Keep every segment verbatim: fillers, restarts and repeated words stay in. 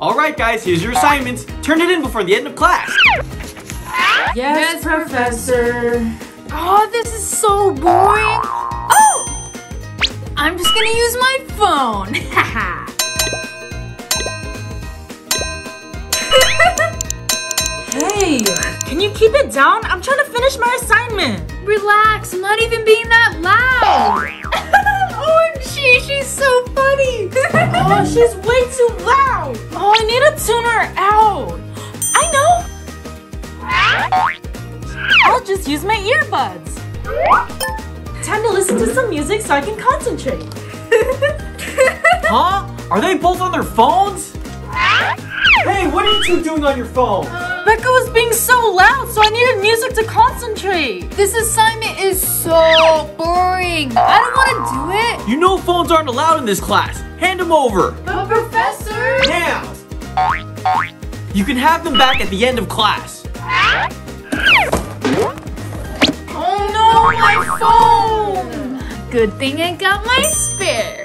Alright guys, here's your assignments. Turn it in before the end of class. Yes, yes professor. Oh, this is so boring. Oh! I'm just gonna use my phone. Haha. Hey, can you keep it down? I'm trying to finish my assignment. Relax, I'm not even being that loud. O M G, she's so funny. Oh, she's way too loud. Oh, I need to tune her out. I know. I'll just use my earbuds. Time to listen to some music so I can concentrate. Huh? Are they both on their phones? Hey, what are you two doing on your phone? Becca was being so loud, so I needed music to concentrate. This assignment is so boring. I don't want to do it. You know phones aren't allowed in this class. Hand them over. But professor. Now. You can have them back at the end of class. Oh no, my phone. Good thing I got my spare.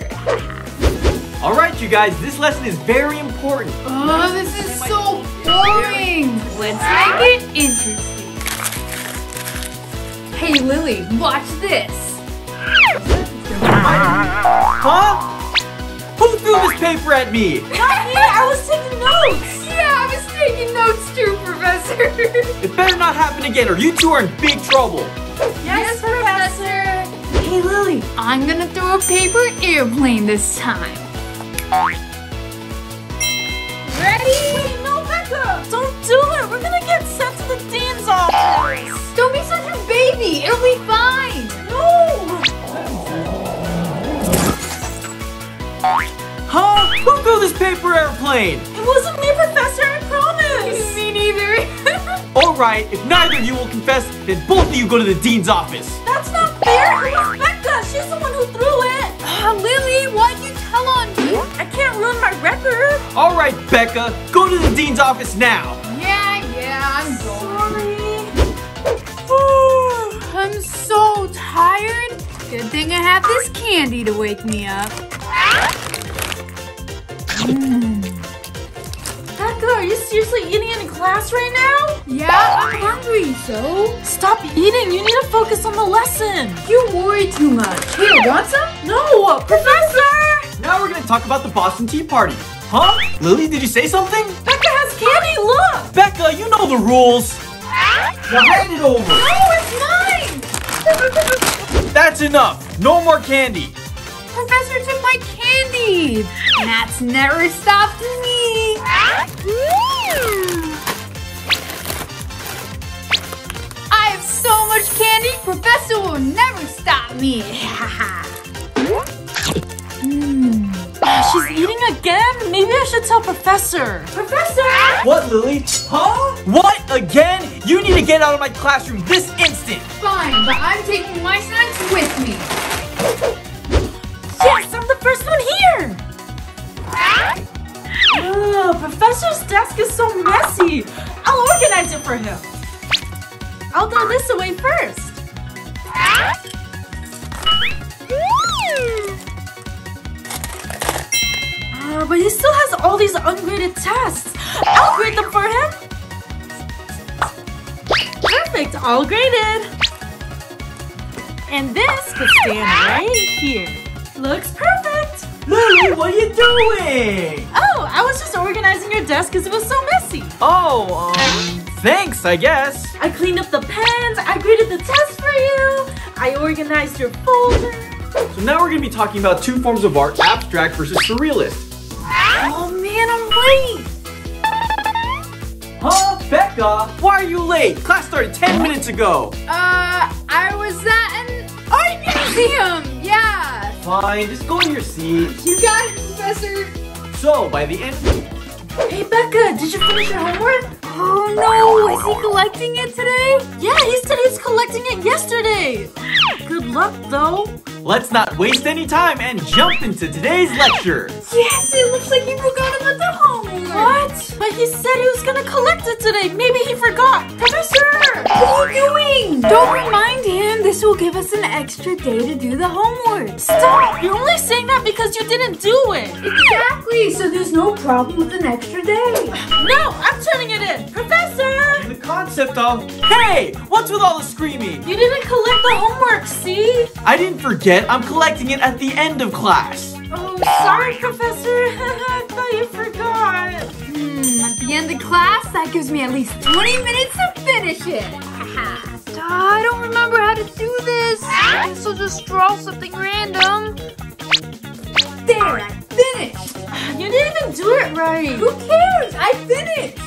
Alright you guys, this lesson is very important. Oh, this is so boring. Let's make it interesting. Hey Lily, watch this. Huh? Who threw this paper at me? Not me, I was taking notes. Yeah, I was taking notes too, Professor. It better not happen again or you two are in big trouble. Yes, yes Professor. Hey Lily, I'm gonna throw a paper airplane this time. Ready? Wait, no, Becca! Don't do it! We're gonna get sent to the dean's office! Don't be such a baby! It'll be fine! No! Huh? Who threw this paper airplane? It wasn't me, Professor, I promise! Me neither! Alright, if neither of you will confess, then both of you go to the dean's office! That's not fair! It was Becca! She's the one who threw it! Uh, Lily, why'd you tell on me? I can't ruin my record. All right, Becca, go to the dean's office now. Yeah, yeah, I'm going. Sorry. I'm so tired. Good thing I have this candy to wake me up. Mm. Becca, are you seriously eating in class right now? Yeah, I'm hungry, so? Stop eating, you need to focus on the lesson. You worry too much. Here, want some? No, Professor! Now we're gonna talk about the Boston Tea Party. Huh? Lily, did you say something? Becca has candy, look! Becca, you know the rules. Now hand it over. No, it's mine! That's enough. No more candy. Professor took my candy. That's never stopped me. I have so much candy, Professor will never stop me. She's eating again? Maybe I should tell Professor. Professor! What, Lily? Huh? What, again? You need to get out of my classroom this instant. Fine, but I'm taking my snacks with me. Yes, I'm the first one here. Ugh, Professor's desk is so messy. I'll organize it for him. I'll throw this away first. Uh, but he still has all these ungraded tests. I'll grade them for him. Perfect, all graded. And this could stand right here. Looks perfect. Lily, what are you doing? Oh, I was just organizing your desk because it was so messy. Oh, um, thanks, I guess. I cleaned up the pens. I graded the tests for you. I organized your folder. So now we're going to be talking about two forms of art, abstract versus surrealist. Oh man, I'm late! Huh, Becca? Why are you late? Class started ten minutes ago. Uh, I was at an art museum, yeah. Fine, just go in your seat. You got it, Professor. So, by the end... Hey, Becca, did you finish your homework? Oh no, is he collecting it today? Yeah, he said he's collecting it yesterday. Good luck, though. Let's not waste any time and jump into today's lecture. Yes, it looks like he forgot about the homework. What? But he said he was gonna collect it today. Maybe he forgot. Professor! What are you doing? Don't remind him. This will give us an extra day to do the homework. Stop! You're only saying that because you didn't do it. Exactly. So there's no problem with an extra day. No, I'm turning it in. Professor! The concept of, hey, what's with all the screaming? You didn't collect the homework, see? I didn't forget. I'm collecting it at the end of class. Oh, sorry, Professor. I thought you forgot. Hmm, at the end of class, that gives me at least twenty minutes to finish it. I don't remember how to do this. I guess I'll just draw something random. There, I finished. You didn't even do it right. Who cares? I finished.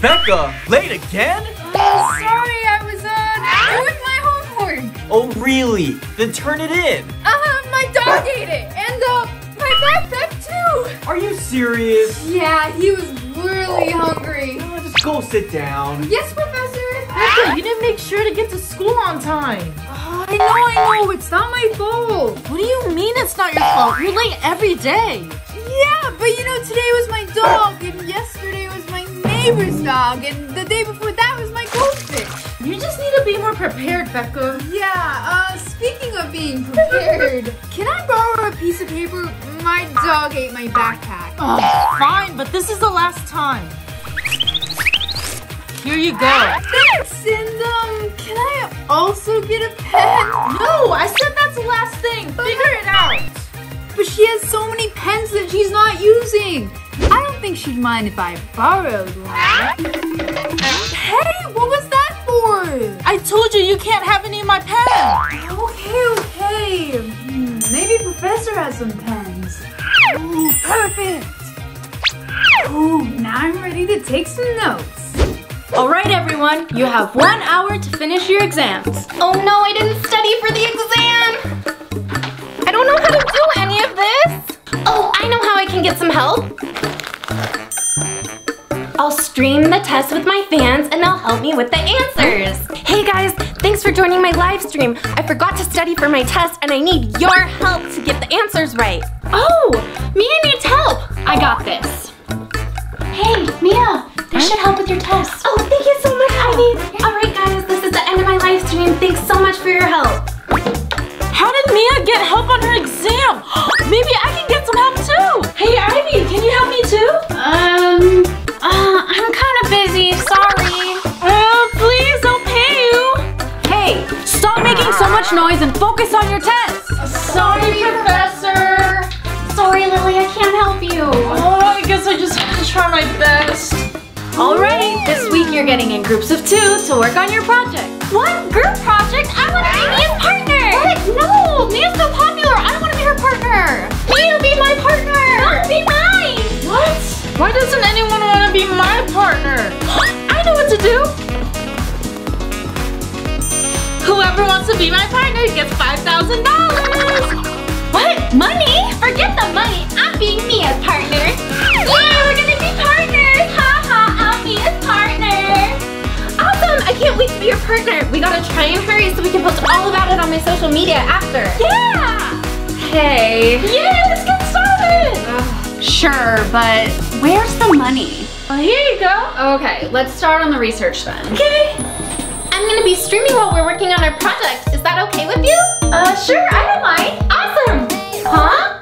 Becca, late again? Oh, sorry, I was, uh, doing my homework. Oh, really? Then turn it in. Uh-huh, my dog ate it. And, uh, my backpack, too. Are you serious? Yeah, he was really hungry. Oh, just go sit down. Yes, Professor. Becca, you didn't make sure to get to school on time. Oh, I know, I know. It's not my fault. What do you mean it's not your fault? You're late every day. Yeah, but you know, today was my dog, and yesterday was my neighbor's dog, and the day before that was my goldfish. You just need to be more prepared, Becca. Yeah, uh, speaking of being prepared, can I borrow a piece of paper? My dog ate my backpack. Oh, fine, but this is the last time. Here you go. Thanks, and um, can I also get a pen? No, I said that's the last thing. Figure it out. But she has so many pens that she's not using. I don't think she'd mind if I borrowed one. Hey, what was that? I told you you can't have any of my pens. Okay, okay. Hmm, maybe Professor has some pens. Ooh, perfect. Ooh, now I'm ready to take some notes. All right, everyone. You have one hour to finish your exams. Oh, no, I didn't study for the exam. I don't know how to do any of this. Oh, I know how I can get some help. I'll stream the test with my fans and they'll help me with the answers. Hey guys, thanks for joining my live stream. I forgot to study for my test and I need your help to get the answers right. Oh, Mia needs help. I got this. Hey, Mia, this should help with your test. Oh, thank you so much, Ivy. All right guys, this is the end of my live stream. Thanks so much for your help. How did Mia get help on her exam? Maybe I can get some help too. Hey, Ivy, can you help me too? Um... Uh, I'm kind of busy, sorry. Oh, please, I'll pay you. Hey, stop making so much noise and focus on your test. Sorry, sorry Professor. Sorry, Lily, I can't help you. Oh, I guess I just have to try my best. All right, this week you're getting in groups of two to work on your project. What? Group project? I want to be Mia's partner. What? No, Mia's so popular. I want to be her partner. Mia, be my partner. Not be mine. What? Why doesn't anyone want to be my partner? I know what to do! Whoever wants to be my partner gets five thousand dollars! What? Money? Forget the money! I'm being Mia's partner! Yeah, we're gonna be partners! Ha ha, I'm Mia's partner! Awesome! I can't wait to be your partner! We gotta try and hurry so we can post all about it on my social media after! Yeah! Hey! Yeah, let's get started! Uh. Sure, but where's the money? Well, here you go. Okay, let's start on the research then. Okay. I'm gonna be streaming while we're working on our project. Is that okay with you? Uh, sure, I don't mind. Awesome. Huh?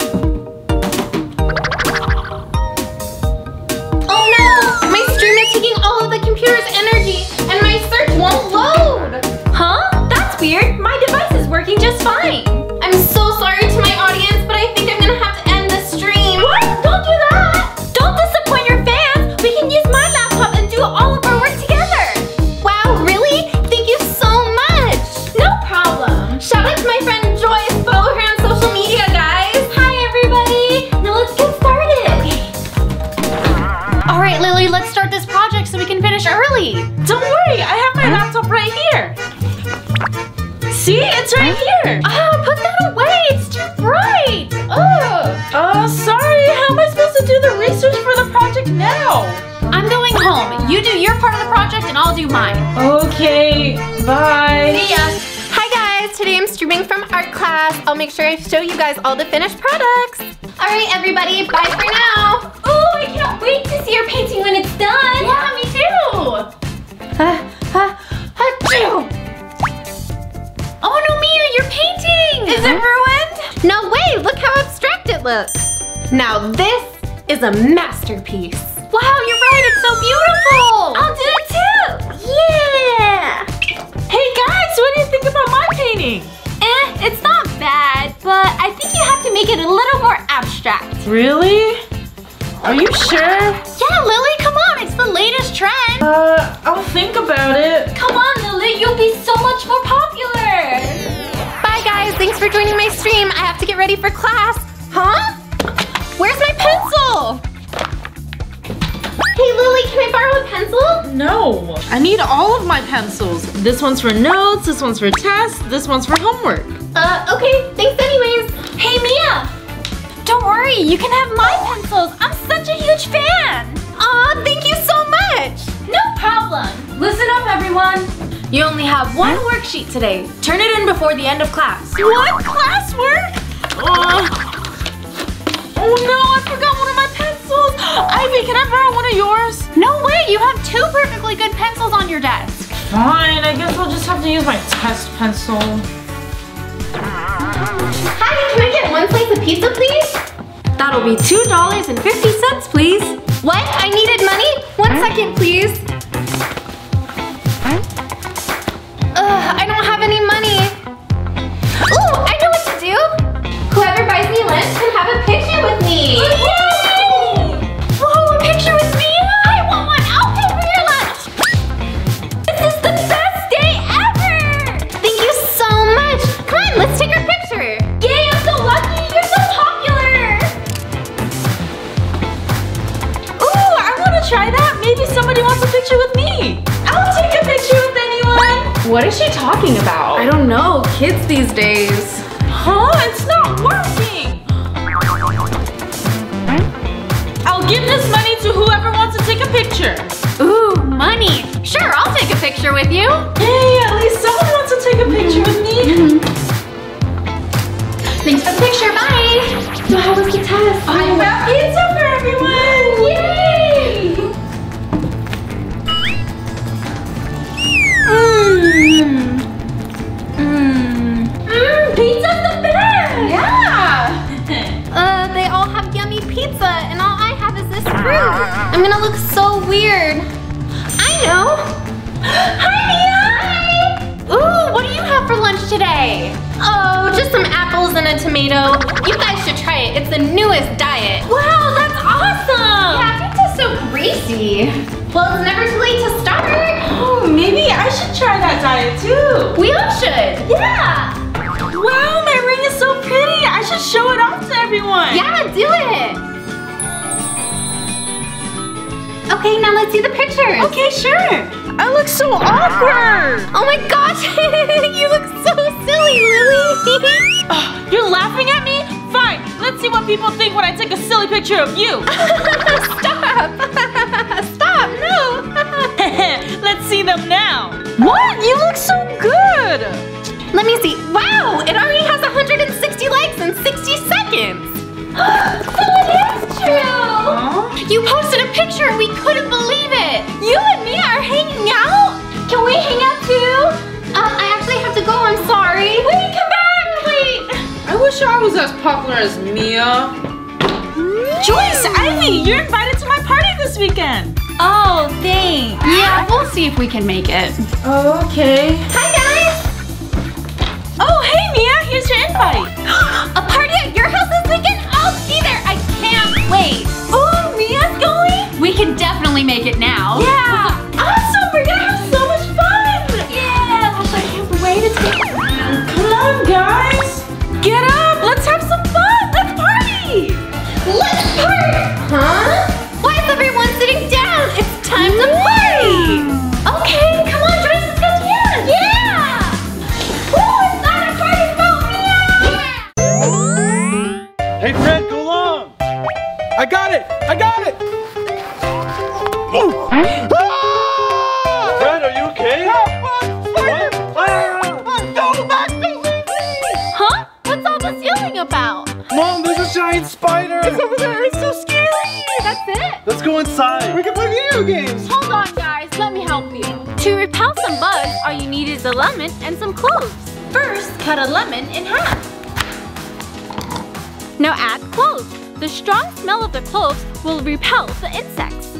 Oh no, my stream is taking all of the computer's energy and my search won't load. Huh? That's weird. My device is working just fine. I'm so sorry to my audience, but I think I'm gonna have to end this stream. What? Don't do that! Don't disappoint your fans! We can use my laptop and do all of our work together! Wow, really? Thank you so much! No problem! Shout out to my friend Joyce! Follow her on social media, guys! Hi, everybody! Now let's get started! Okay. Alright, Lily, let's start this project so we can finish early! Don't worry, I have my laptop right here! See? It's right here! Oh, put that away! It's too bright! Oh! Oh, sorry! How am I supposed to do the research for the project now? I'm going home. You do your part of the project and I'll do mine. Okay, bye. See ya. Hi guys, today I'm streaming from art class. I'll make sure I show you guys all the finished products. All right, everybody, bye for now. Oh, I can't wait to see your painting when it's done. Yeah, me too. Uh, uh. Now this is a masterpiece. Wow, you're right, it's so beautiful! I'll do it too! Yeah! Hey guys, what do you think about my painting? Eh, it's not bad, but I think you have to make it a little more abstract. Really? Are you sure? Yeah, Lily, come on, it's the latest trend. Uh, I'll think about it. Come on, Lily, you'll be so much more popular. Bye guys, thanks for joining my stream. I have to get ready for class. Huh? Where's my pencil? Hey Lily, can I borrow a pencil? No. I need all of my pencils. This one's for notes, this one's for tests, this one's for homework. Uh, okay, thanks anyways. Hey Mia! Don't worry, you can have my pencils. I'm such a huge fan. Aw, thank you so much. No problem. Listen up everyone. You only have one worksheet today. Turn it in before the end of class. What? Classwork? Uh, oh no, I forgot one of my pencils. Ivy, can I borrow one of yours? No way, you have two perfectly good pencils on your desk. Fine, I guess I'll just have to use my test pencil. Hi, can I get one slice of pizza, please? That'll be two dollars and fifty cents, please. What? I needed money? One second, please. Ugh, I don't have any money. Ooh, I know what to do. Whoever buys me lunch can have a picture with me. Yay! Picture with me? I want one! I'll pay for your lunch! This is the best day ever! Thank you so much! Come on, let's take our picture! Yay, I'm so lucky! You're so popular! Ooh, I want to try that! Maybe somebody wants a picture with me! I'll take a picture with anyone! What is she talking about? I don't know, kids these days. Huh? It's not working! I'll give this money to whoever wants to take a picture. Ooh, money. Sure, I'll take a picture with you. Yay, at least someone wants to take a picture with me. Mm-hmm. Thanks for the picture, bye. So how was the test? I got pizza for everyone. Yay! Mmm. Mmm. Mmm, pizza's the best. Yeah. uh, they all have yummy pizza and all I this fruit. I'm gonna look so weird. I know. Hi, Mia. Hi. Ooh, what do you have for lunch today? Oh, just some apples and a tomato. You guys should try it. It's the newest diet. Wow, that's awesome. Yeah, pizza's so greasy. Well, it's never too late to start. Oh, maybe I should try that diet too. We all should. Yeah. Wow, my ring is so pretty. I should show it off to everyone. Yeah, do it. Okay, now let's see the pictures. Okay, sure. I look so awkward. Oh my gosh, you look so silly, Lily. Oh, you're laughing at me? Fine, let's see what people think when I take a silly picture of you. Stop. Stop, no. Let's see them now. What? You look so good. Let me see. Wow, it already has one hundred sixty likes in sixty seconds. So it is true. Aww. You posted a picture and we couldn't believe it. You and me are hanging out? Can we hang out too? Uh, I actually have to go, I'm sorry. Wait, come back, wait. I wish I was as popular as Mia. Mm. Joyce, Ivy, you're invited to my party this weekend. Oh, thanks. Yeah, we'll see if we can make it. Oh, okay. Hi, guys. Oh, hey, Mia, here's your invite. A party at your house this weekend? I'll be there. I can't wait. Oh, Mia's going? We can definitely make it now. Yeah. Awesome. We're going to have so much fun. Yeah. Gosh, I can't wait. It's going to happen. Come on, guys. Get up. Let's have some fun. Let's party. Let's party. Huh? Why is everyone sitting down? It's time to party. Okay. Come on, Joyce. Let's go to Mia. Yeah. Woo. It's not a party about Mia. Yeah. Hey, friend. I got it! I got it! Ah! Fred, are you okay? Go back to me! Huh? What's all this yelling about? Mom, there's a giant spider! It's over there! It's so scary! That's it? Let's go inside! We can play video games! Hold on, guys. Let me help you. To repel some bugs, all you need is a lemon and some cloves. First, cut a lemon in half. Now add cloves. The strong smell of the cloves will repel the insects.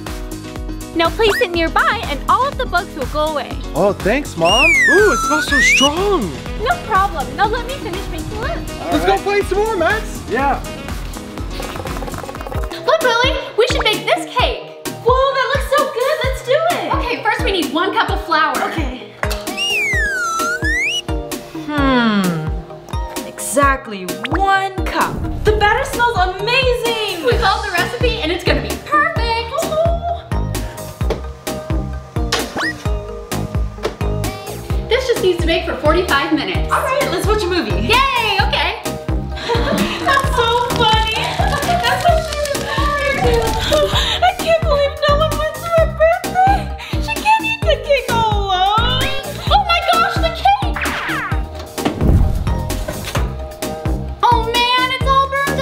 Now place it nearby and all of the bugs will go away. Oh, thanks, Mom. Ooh, it smells so strong. No problem. Now let me finish making list. Let's go play some more, Max. Yeah. Look, Lily, we should make this cake. Whoa, that looks so good. Let's do it. Okay, first we need one cup of flour. Okay. Hmm. Exactly one cup. The batter smells amazing. We followed the recipe and it's gonna be perfect. Needs to bake for forty-five minutes. All right, let's watch a movie. Yay, okay. That's so funny. That's my favorite part. I can't believe no one went to her birthday. She can't eat the cake all alone. Oh my gosh, the cake. Oh man, it's all burned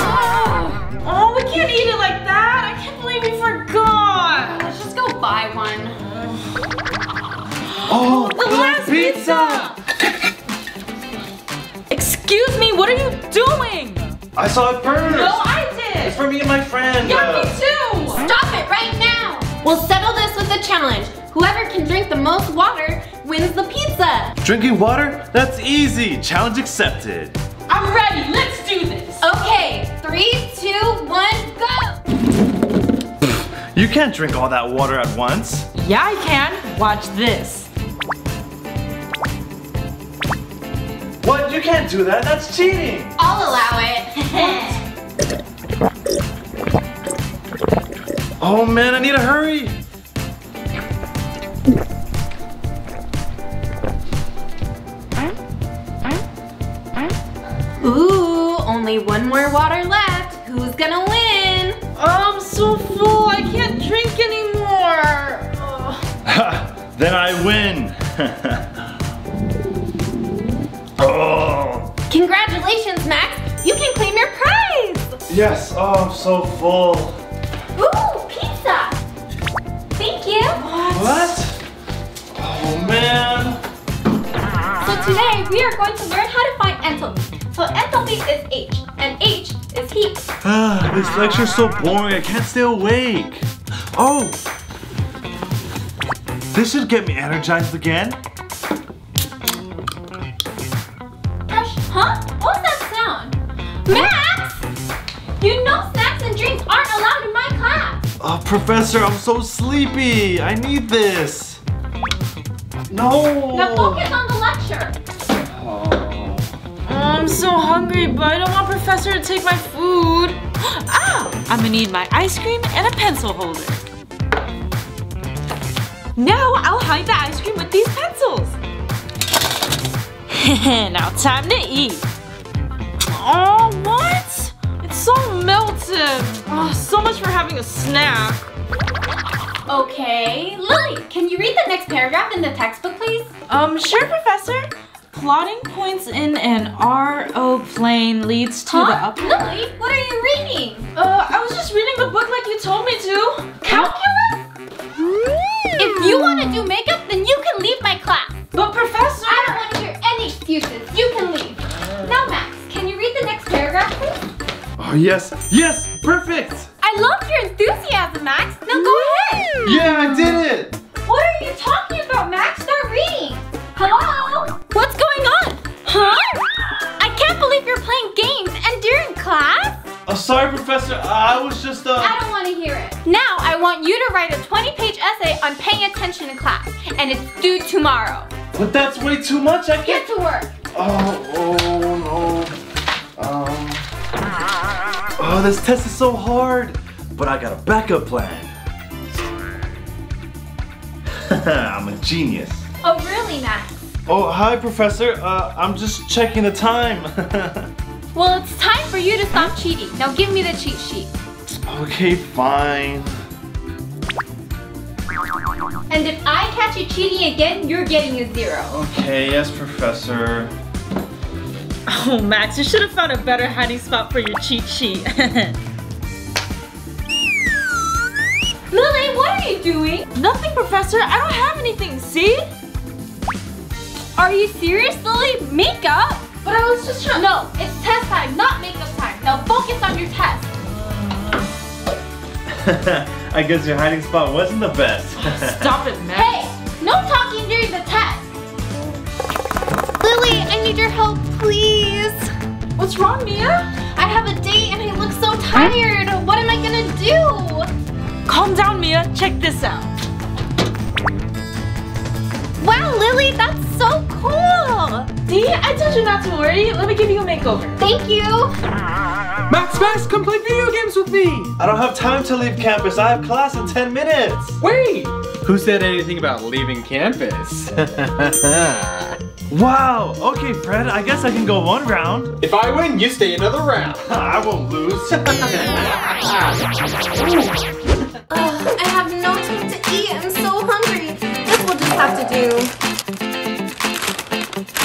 up. Oh, we can't eat it like that. I can't believe we forgot. Let's just go buy one. Oh. Pizza! Excuse me, what are you doing? I saw it first! No, I did! It's for me and my friend! Yeah, me too! Stop it right now! We'll settle this with a challenge. Whoever can drink the most water wins the pizza! Drinking water? That's easy! Challenge accepted! I'm ready! Let's do this! Okay, three, two, one, go! You can't drink all that water at once. Yeah, I can. Watch this. What? You can't do that. That's cheating. I'll allow it. Oh man, I need to hurry. Ooh, only one more water left. Who's gonna win? I'm so full. I can't drink anymore. Ha! Then I win. Oh. Congratulations, Max! You can claim your prize! Yes, oh, I'm so full. Ooh, pizza! Thank you! What? What? Oh, man! So today, we are going to learn how to find enthalpy. So enthalpy is H, and H is heat. This lecture's so boring, I can't stay awake. Oh! This should get me energized again. Huh? What was that sound? Max! You know snacks and drinks aren't allowed in my class! Oh, Professor, I'm so sleepy! I need this! No! Now focus on the lecture! Oh. Oh, I'm so hungry, but I don't want Professor to take my food! Ah! I'm gonna need my ice cream and a pencil holder. Now I'll hide the ice cream with these pencils! Now time to eat. Oh, what? It's so melted. Oh, so much for having a snack. Okay, Lily, can you read the next paragraph in the textbook, please? Um, sure, Professor. Plotting points in an R O plane leads to huh? the up. Lily, what are you reading? Uh, I was just reading the book like you told me to. Calculus? Mm. If you want to do makeup, then you can leave my class. But Professor, I don't want to hear any excuses. You can leave. Now, Max, can you read the next paragraph, please? Oh, yes. Yes, perfect. I love your enthusiasm, Max. Now go ahead. Yeah, I did it. What are you talking about, Max? Start reading. Hello? What's going on? Huh? I can't believe you're playing games and during class. Oh, sorry, Professor. I was just, uh... I don't want to hear it. Now, I want you to write a twenty-page essay on paying attention in class, and it's due tomorrow. But that's way too much. I can't. Get to work. Oh, oh no. Um. Oh, this test is so hard. But I got a backup plan. I'm a genius. Oh, really, Max? Oh, hi, Professor. Uh, I'm just checking the time. Well, it's time for you to stop cheating. Now give me the cheat sheet. Okay, fine. And if I catch you cheating again, you're getting a zero. Okay, yes, Professor. Oh, Max, you should have found a better hiding spot for your cheat sheet. Lily, what are you doing? Nothing, Professor. I don't have anything, see? Are you serious, Lily? Makeup? But I was just trying. No, it's test time, not makeup time. Now focus on your test. I guess your hiding spot wasn't the best. Stop it, Matt. Hey, no talking during the test. Lily, I need your help, please. What's wrong, Mia? I have a date and I look so tired. What am I gonna do? Calm down, Mia. Check this out. Wow, Lily, that's so cool. See, I told you not to worry. Let me give you a makeover. Thank you. Max, Max, come play video games with me. I don't have time to leave campus. I have class in ten minutes. Wait. Who said anything about leaving campus? Wow, okay, Fred, I guess I can go one round. If I win, you stay another round. I won't lose. uh, I have no time to eat. I'm so hungry. This will just have to do.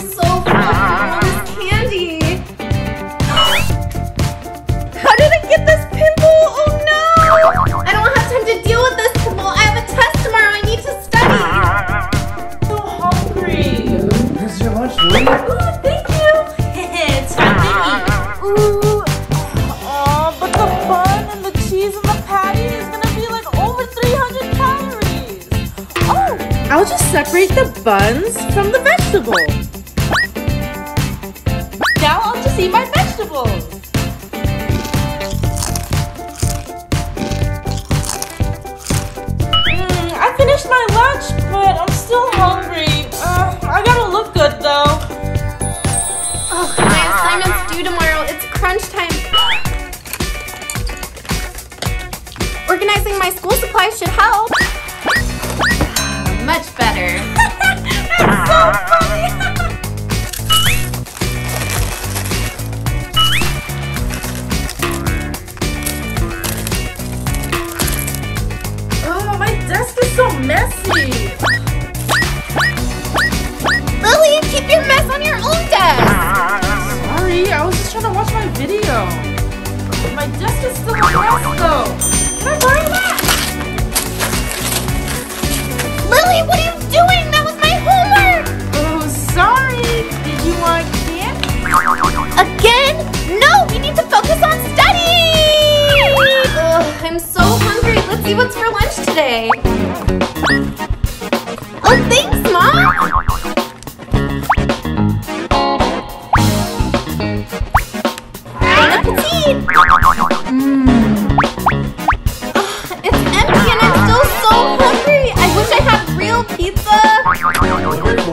so full of this candy. How did I get this pimple? Oh no! I don't have time to deal with this pimple. I have a test tomorrow. I need to study. I'm so hungry. Here's your lunch, Lily. Oh, thank you. It's for me. Ooh. Oh, but the bun and the cheese and the patty is gonna be like over three hundred calories. Oh, I'll just separate the buns from the vegetables. Now I'll just eat my vegetables. My lunch, but I'm still hungry. Uh, I gotta look good though. Oh, my assignment's due tomorrow. It's crunch time. Organizing my school supplies should help. Much better. That's so funny. Oh, my desk is so messy! Lily, keep your mess on your own desk! Sorry, I was just trying to watch my video. My desk is still a mess though. Can I borrow that? Lily, what are you doing? That was my homework! Oh, sorry. Did you want candy? Again? No, we need to focus on studying! Ugh, I'm so hungry. Let's see what's for lunch today. Oh, thanks, Mom! Bon appetit! Mm. Oh, it's empty and I'm still so hungry! I wish I had real pizza!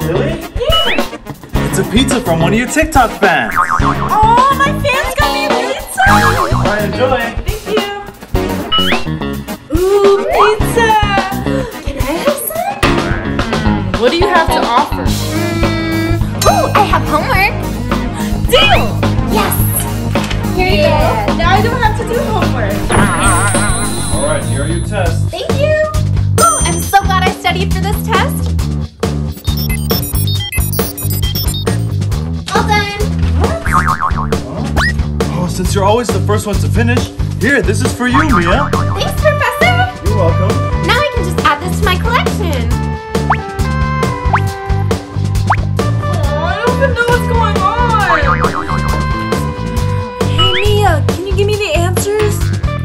Really? Yeah. It's a pizza from one of your TikTok fans! Oh, my fans got me a pizza! Alright, enjoy! Thank you! Ooh, pizza! Can I have some? What do you have to offer? Mm, ooh, I have homework! Deal! Yes! Here you go. Now I don't have to do homework. Alright, here are your tests. Thank you! Ooh, I'm so glad I studied for this test. All done! Huh? Oh, since you're always the first ones to finish, here, this is for you, Mia. Thanks, Professor. You're welcome. Now I can just add this to my collection. Oh, I don't even know what's going on. Hey, Mia, can you give me the answers?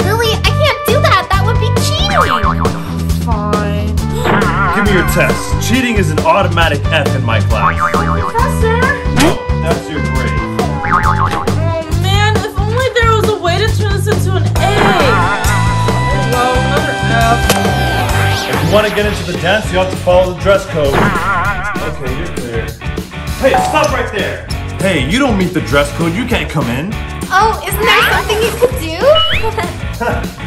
Lily, I can't do that. That would be cheating. Fine. Give me your test. Cheating is an automatic F in my class. Professor? Oh, that's your grade. Into an A. Well, another F. If you want to get into the dance, you have to follow the dress code. Okay, you're clear. Hey, stop right there. Hey, you don't meet the dress code. You can't come in. Oh, isn't there something you could do?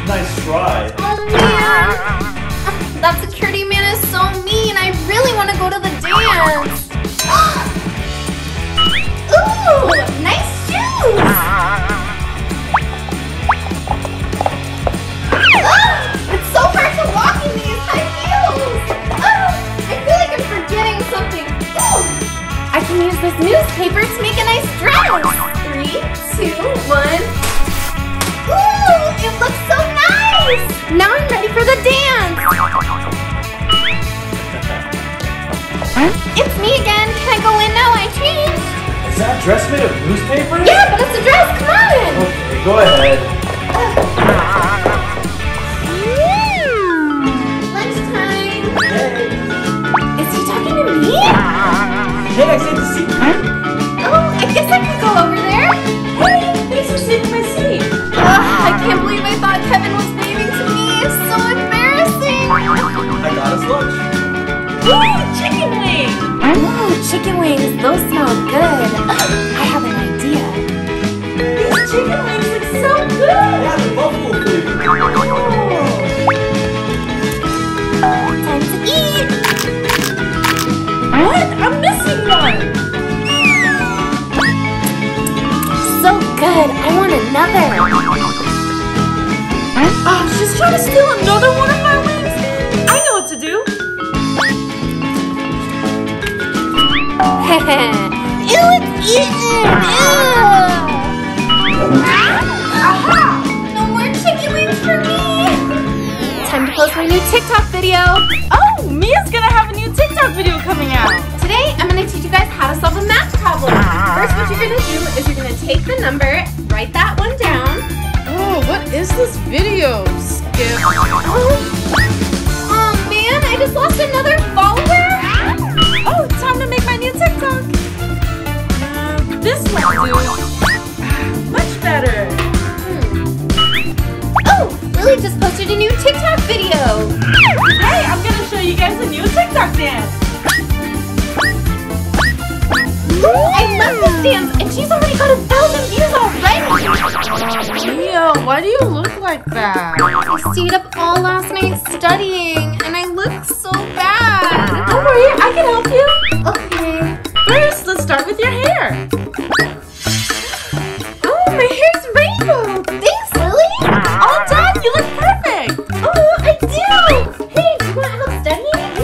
Nice try. Oh, man. That security man is so mean. I really want to go to the dance. Ooh, nice shoes. It's so hard to walk in these high heels! Oh, I feel like I'm forgetting something. Oh, I can use this newspaper to make a nice dress! Three, two, one. Ooh, it looks so nice! Now I'm ready for the dance! It's me again! dress made of newspaper? Yeah, but it's a dress. Come on. Okay, go ahead. Yeah. Lunchtime. Hey. Is he talking to me? Hey, I said to see. Oh, I guess I could go over there. Hey, thanks for sitting in my seat. Uh, I can't believe I thought Kevin was waving to me. It's so embarrassing. I got us lunch. Hey, chicken wings. Whoa, chicken wings. Those smell good. I have an idea. These chicken wings look so good. Yeah, the buffalo flavor. Time to eat. What? I'm missing one. So good. I want another. Oh, she's trying to steal another one of my wings. I know what to do. Ew, it's eaten! Ew! Aha! No more chicken wings for me! Time to post my new TikTok video! Oh, Mia's gonna have a new TikTok video coming out! Today, I'm gonna teach you guys how to solve a math problem! First, what you're gonna do is you're gonna take the number, write that one down. Oh, what is this video, Skip? Oh, oh man, I just lost another follower! Oh, time to make my new TikTok. Uh, this will do. Much better. Hmm. Oh, Lily just posted a new TikTok video. Hey, I'm going to show you guys a new TikTok dance. I love this dance, and she's already got a thousand views already. Leo, why do you look like that? I stayed up all last night studying, and I look so bad. Don't worry, I can help you. Okay. First, let's start with your hair. Oh, my hair's rainbow. Thanks, Lily. All done. You look perfect. Oh, I do. Hey, do you want help studying? Yeah.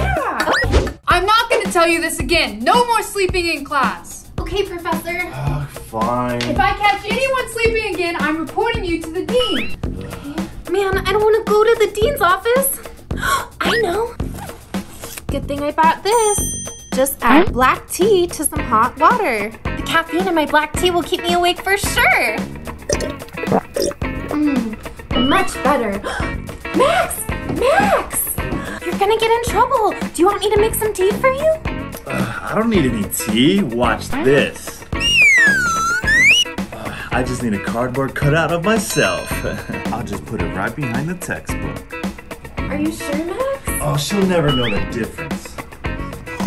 Okay. I'm not going to tell you this again. No more sleeping in class. Okay, Professor. Uh, fine. If I catch anyone sleeping again, I'm reporting you to the dean. Man, I don't want to go to the dean's office. I know. Good thing I bought this. Just add black tea to some hot water. The caffeine in my black tea will keep me awake for sure. Mmm, much better. Max! Max! You're gonna get in trouble. Do you want me to make some tea for you? Uh, I don't need any tea. Watch this. Uh, I just need a cardboard cutout of myself. I'll just put it right behind the textbook. Are you sure, Max? Oh, she'll never know the difference.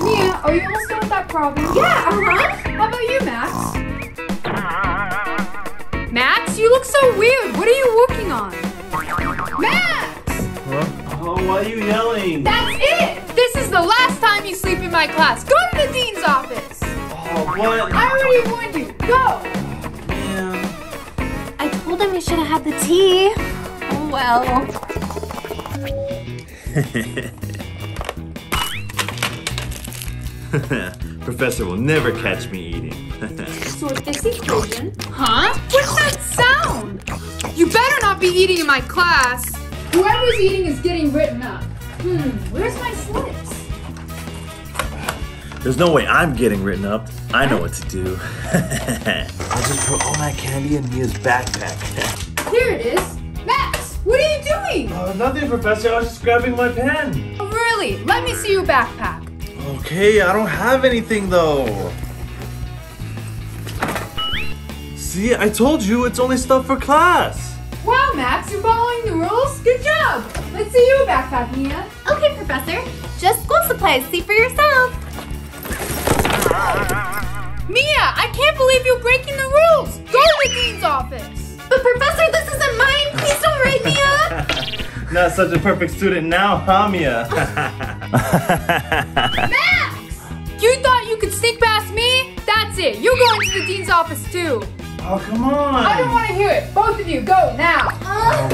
Mia, are you almost done with that problem? Yeah, uh-huh. How about you, Max? Max, you look so weird. What are you working on? Max! Huh? Oh, why are you yelling? That's it! This is the last time you sleep in my class. Go to the dean's office. Oh, what? I already warned you. Go! Yeah. I told him you should have had the tea. Oh, well. Professor will never catch me eating. Sort this equation. Huh? What's that sound? You better not be eating in my class. Whoever's eating is getting written up. Hmm, where's my slips? There's no way I'm getting written up. I know what to do. I'll just put all my candy in Mia's backpack. Here it is. What are you doing? Uh, nothing, Professor. I was just grabbing my pen. Oh, really? Let me see your backpack. Okay, I don't have anything, though. See, I told you it's only stuff for class. Wow, Max, you're following the rules? Good job. Let's see your backpack, Mia. Okay, Professor. Just school supplies. See for yourself. Mia, I can't believe you're breaking the rules. Go to the dean's office. But Professor, this isn't mine. Please don't write me up. Not such a perfect student now, huh, Mia? Max! You thought you could sneak past me? That's it. You're going to the dean's office too. Oh, come on. I don't want to hear it. Both of you, go now. Oh,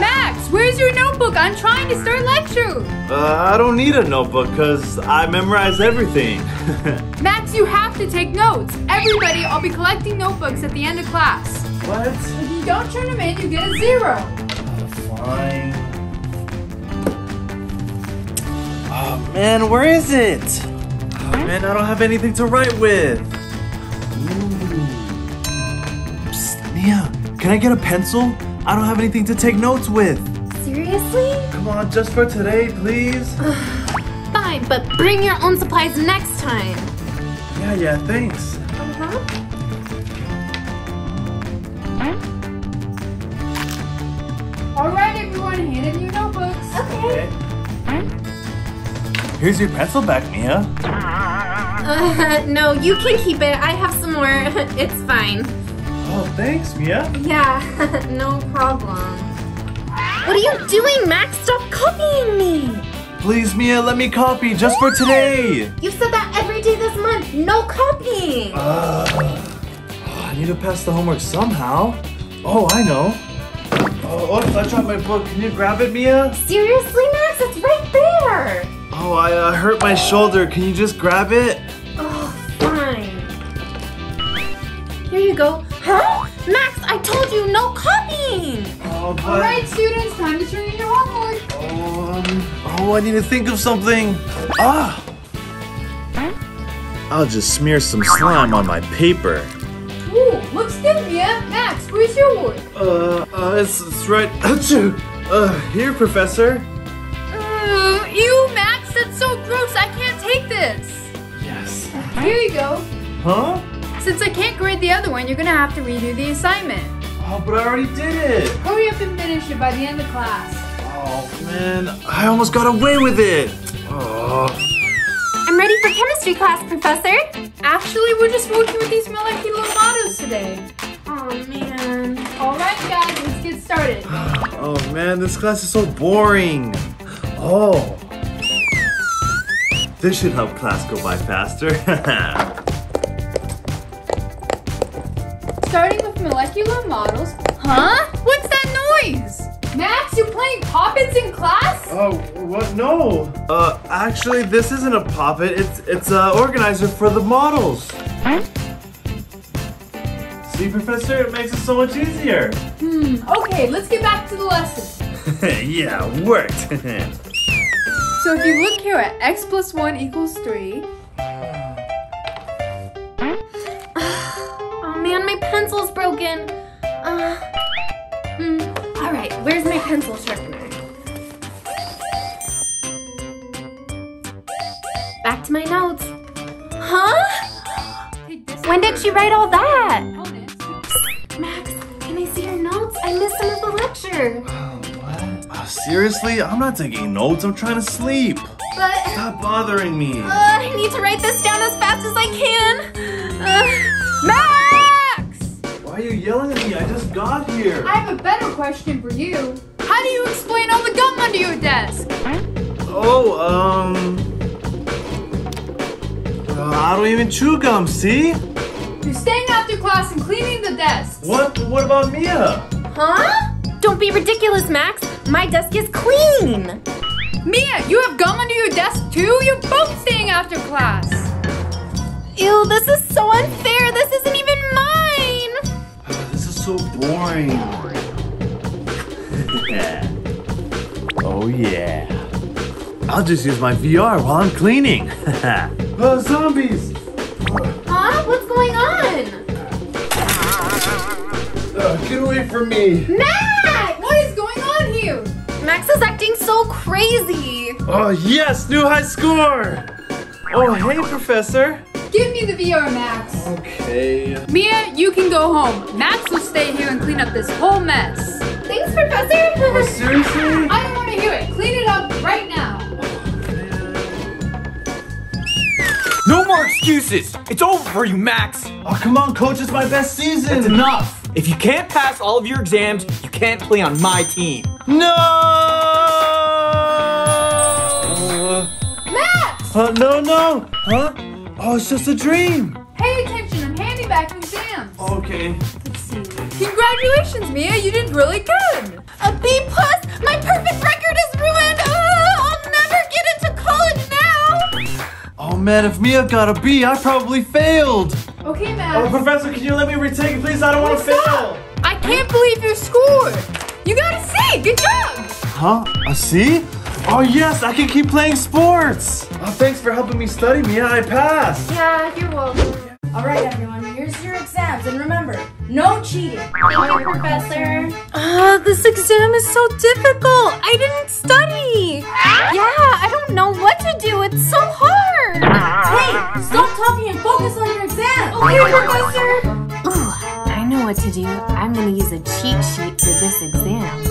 Max, where's your notebook? I'm trying to start lecture. Uh, I don't need a notebook because I memorize everything. Max, you have to take notes. Everybody, I'll be collecting notebooks at the end of class. What? If you don't turn them in, you get a zero. Oh, fine. Oh, man, where is it? Man, I don't have anything to write with. Ooh. Psst, Mia, can I get a pencil? I don't have anything to take notes with. Seriously? Come on, just for today, please. Fine, but bring your own supplies next time. Yeah, yeah, thanks. Uh-huh. Alright everyone, hand in your notebooks. Okay. okay. Here's your pencil back, Mia. Uh, no, you can keep it. I have some more. It's fine. Oh, thanks, Mia. Yeah, no problem. What are you doing, Max? Stop copying me. Please, Mia, let me copy just for today. You've said that every day this month. No copying. Uh, oh, I need to pass the homework somehow. Oh, I know. Oh, I dropped my book. Can you grab it, Mia? Seriously, Max? It's right there! Oh, I uh, hurt my shoulder. Can you just grab it? Oh, fine. Here you go. Huh? Max, I told you, no copying! Oh, but... Alright, students, time to turn in your homework. Um, oh, I need to think of something. Ah! I'll just smear some slime on my paper. Ooh, looks good, Mia. Max, where's your award? Uh, uh, it's, it's right. uh, here, Professor. Uh, ew, Max, that's so gross. I can't take this. Yes. Here you go. Huh? Since I can't grade the other one, you're gonna have to redo the assignment. Oh, but I already did it. Hurry up and finish it by the end of class. Oh, man, I almost got away with it. Oh. I'm ready for chemistry class, Professor. Actually, we're just working with these molecular models today. Oh, man. All right, guys, let's get started. Oh, man, this class is so boring. Oh. This should help class go by faster. Starting with molecular models. Huh? What's that noise? Max, you playing poppets in class? Oh, uh, what? No. Uh, actually, this isn't a poppet. It's it's an organizer for the models. Huh? See, Professor, it makes it so much easier. Hmm. Okay, let's get back to the lesson. Yeah, worked. So if you look here at x plus one equals three. Oh man, my pencil's broken. Uh. Hmm. All right, where's my pencil sharpener? Back to my notes. Huh? When did she write all that? Max, can I see your notes? I missed some of the lecture. Oh, what? Oh, seriously? I'm not taking notes. I'm trying to sleep. But... Stop bothering me. Uh, I need to write this down as fast as I can. Uh, Max! Why are you yelling at me? I just got here. I have a better question for you. How do you explain all the gum under your desk? Oh, um... Uh, I don't even chew gum, see? You're staying after class and cleaning the desk. What? What about Mia? Huh? Don't be ridiculous, Max. My desk is clean. Mia, you have gum under your desk too? You're both staying after class. Ew, this is so unfair. This isn't even mine. So boring. Oh yeah. I'll just use my V R while I'm cleaning. Oh, zombies! Huh? What's going on? Uh, get away from me! Max! What is going on here? Max is acting so crazy. Oh yes, new high score! Oh hey, Professor. Give me the V R, Max. Okay. Mia, you can go home. Max will stay here and clean up this whole mess. Thanks, Professor. Oh, seriously? I don't want to hear it. Clean it up right now. No more excuses. It's over for you, Max. Oh, come on, Coach. It's my best season. That's enough. If you can't pass all of your exams, you can't play on my team. No! Uh, Max! Uh, no, no. Huh? Oh, it's just a dream! Pay attention, I'm handing back exams. Okay. Let's see. Congratulations, Mia, you did really good! A B plus! My perfect record is ruined! Oh, I'll never get into college now! Oh man, if Mia got a B, I probably failed! Okay, Max. Oh, Professor, can you let me retake, please? I don't want to fail! I can't believe your score! You got a C! Good job! Huh? A C? Oh yes, I can keep playing sports! Oh, thanks for helping me study, Mia, I passed! Yeah, you're welcome. Alright everyone, here's your exams, and remember, no cheating! Thank you, Professor! Ah, uh, this exam is so difficult! I didn't study! Yeah, I don't know what to do, it's so hard! Hey, stop talking and focus on your exam! Okay, Professor! Ooh, I know what to do. I'm gonna use a cheat sheet for this exam.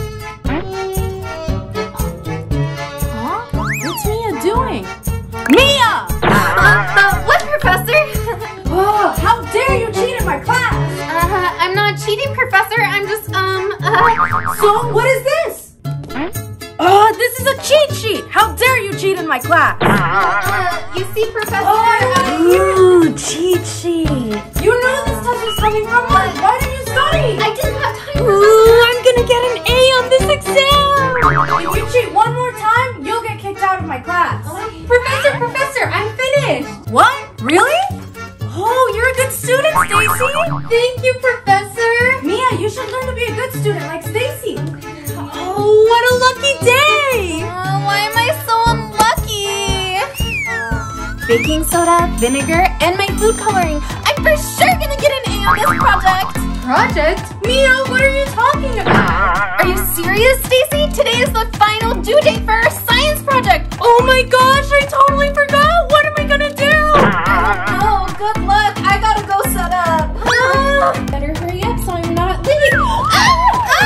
Huh? What's Mia doing? Mia! Uh, uh, what, Professor? Oh, how dare you cheat in my class! Uh, I'm not cheating, Professor. I'm just, um, uh... So, what is this? Oh, this is a cheat sheet! How dare you cheat in my class! Uh, you see, Professor... Oh, ooh, cheat sheet! You know this test was coming from work! Why did you study? I didn't have time, Professor! Ooh, I'm gonna get an A on this exam! If you cheat one more time, you'll get kicked out of my class! Oh, Professor, Professor, I'm finished! What? Really? Oh, you're a good student, Stacy! Thank you, Professor! Mia, you should learn to be a good student like Stacy! Oh, what a lucky day! Uh, why am I so unlucky? Baking soda, vinegar, and my food coloring. I'm for sure gonna get an A on this project. Project? Mia, what are you talking about? Are you serious, Stacy? Today is the final due date for our science project. Oh my gosh, I totally forgot. What am I gonna do? Oh, good luck. I gotta go set up. Oh, better hurry up so I'm not late. Ah!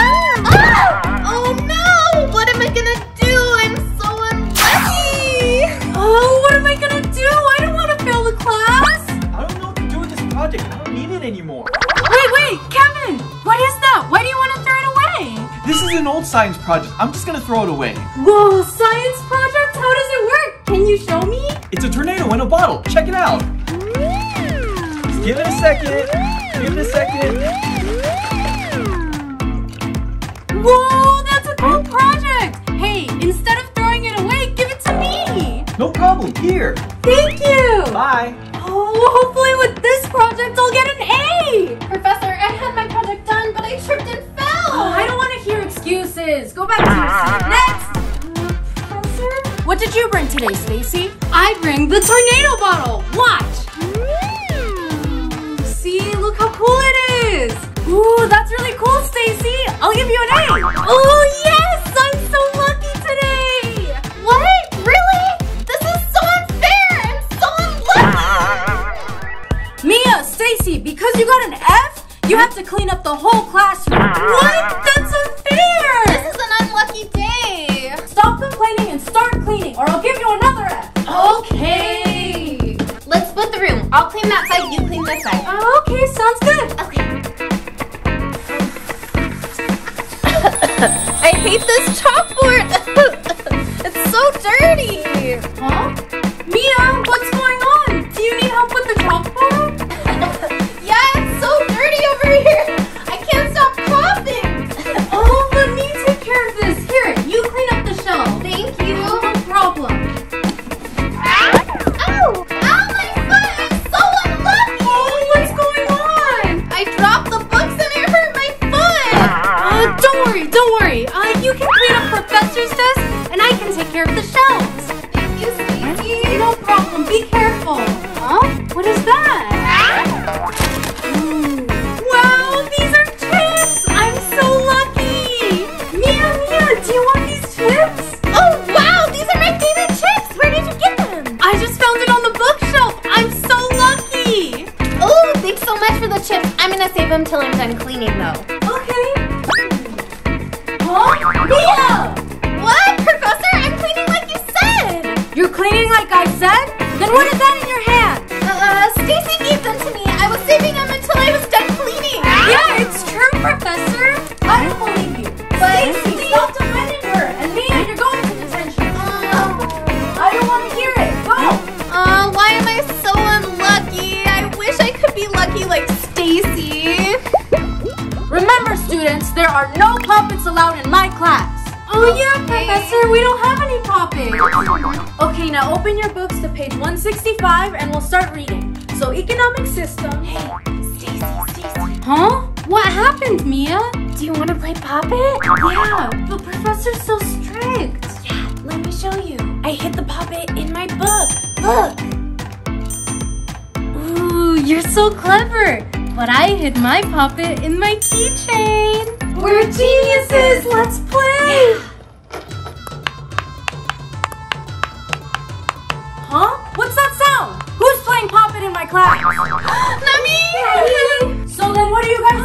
Oh no! What am I gonna do? I'm so unlucky! Oh, what am I gonna do? I don't want to fail the class! I don't know what to do with this project. I don't need it anymore. Wait, wait! Kevin! What is that? Why do you want to throw it away? This is an old science project. I'm just gonna throw it away. Whoa, science project? How does it work? Can you show me? It's a tornado in a bottle. Check it out. Mm-hmm. Just give it a second. Mm-hmm. Give it a second. Mm-hmm. Whoa, that's a cool project! Hey, instead of throwing it away, give it to me! No problem, here! Thank you! Bye! Oh, hopefully with this project I'll get an A! Professor, I had my project done, but I tripped and fell! Oh, I don't want to hear excuses! Go back to your seat! Next! Uh, professor? What did you bring today, Stacy? I bring the tornado bottle! Watch! Mm. See, look how cool it is! Ooh, that's really cool, Stacy! I'll give you an A! Oh, yes! I'm so lucky today! What? Really? This is so unfair! I'm so unlucky! Mia, Stacy, because you got an F, you have to clean up the whole classroom. What? That's unfair! This is an unlucky day! Stop complaining and start cleaning, or I'll give you another F! Okay! Let's split the room. I'll clean that side, you clean this side. Uh, okay, sounds good! Okay. I hate this chalkboard! It's so dirty! Huh? Mia, what's going on? Do you need help with the chalkboard? Yeah, it's so dirty over here! I can't stop coughing! Oh, let me take care of this! Here, you clean up the shelf! Thank you! No problem! Ow! Ow, my foot! I'm so unlucky! Oh, what's going on? I dropped the books and I hurt my foot! Uh, don't worry, don't worry! Uh, you can clean up Professor's desk, and I can take care of the shelves. Thank you, Stacy. No problem. Be careful. Huh? What is that? Mm. Wow, these are chips. I'm so lucky. Mia, Mia, do you want these chips? Oh, wow, these are my favorite chips. Where did you get them? I just found it on the bookshelf. I'm so lucky. Oh, thanks so much for the chips. I'm going to save them till I'm done cleaning, though. Mia! What? Professor, I'm cleaning like you said! You're cleaning like I said? Then what is that in your hand? Uh, uh Stacy gave them to me. I was saving them until I was done cleaning. Yeah, it's true, Professor. I don't believe you. But Stacy, stop defending her. And Mia, you're going to detention. Uh, I don't want to hear it. Go! Uh, why am I so unlucky? I wish I could be lucky like Stacy. Remember, students, there are no puppets allowed in my class. Oh yeah, Professor, we don't have any puppets. Okay, now open your books to page one sixty-five and we'll start reading. So, economic system. Hey, Stacy, Stacy. Huh? What happened, Mia? Do you want to play puppet? Yeah, but Professor's so strict. Yeah, Let me show you. I hid the puppet in my book. Look. Ooh, you're so clever. But I hid my puppet in my keychain. We're geniuses. Let's play. Yeah. Huh? What's that sound? Who's playing puppet in my class? Not me! Daddy. So then what are you guys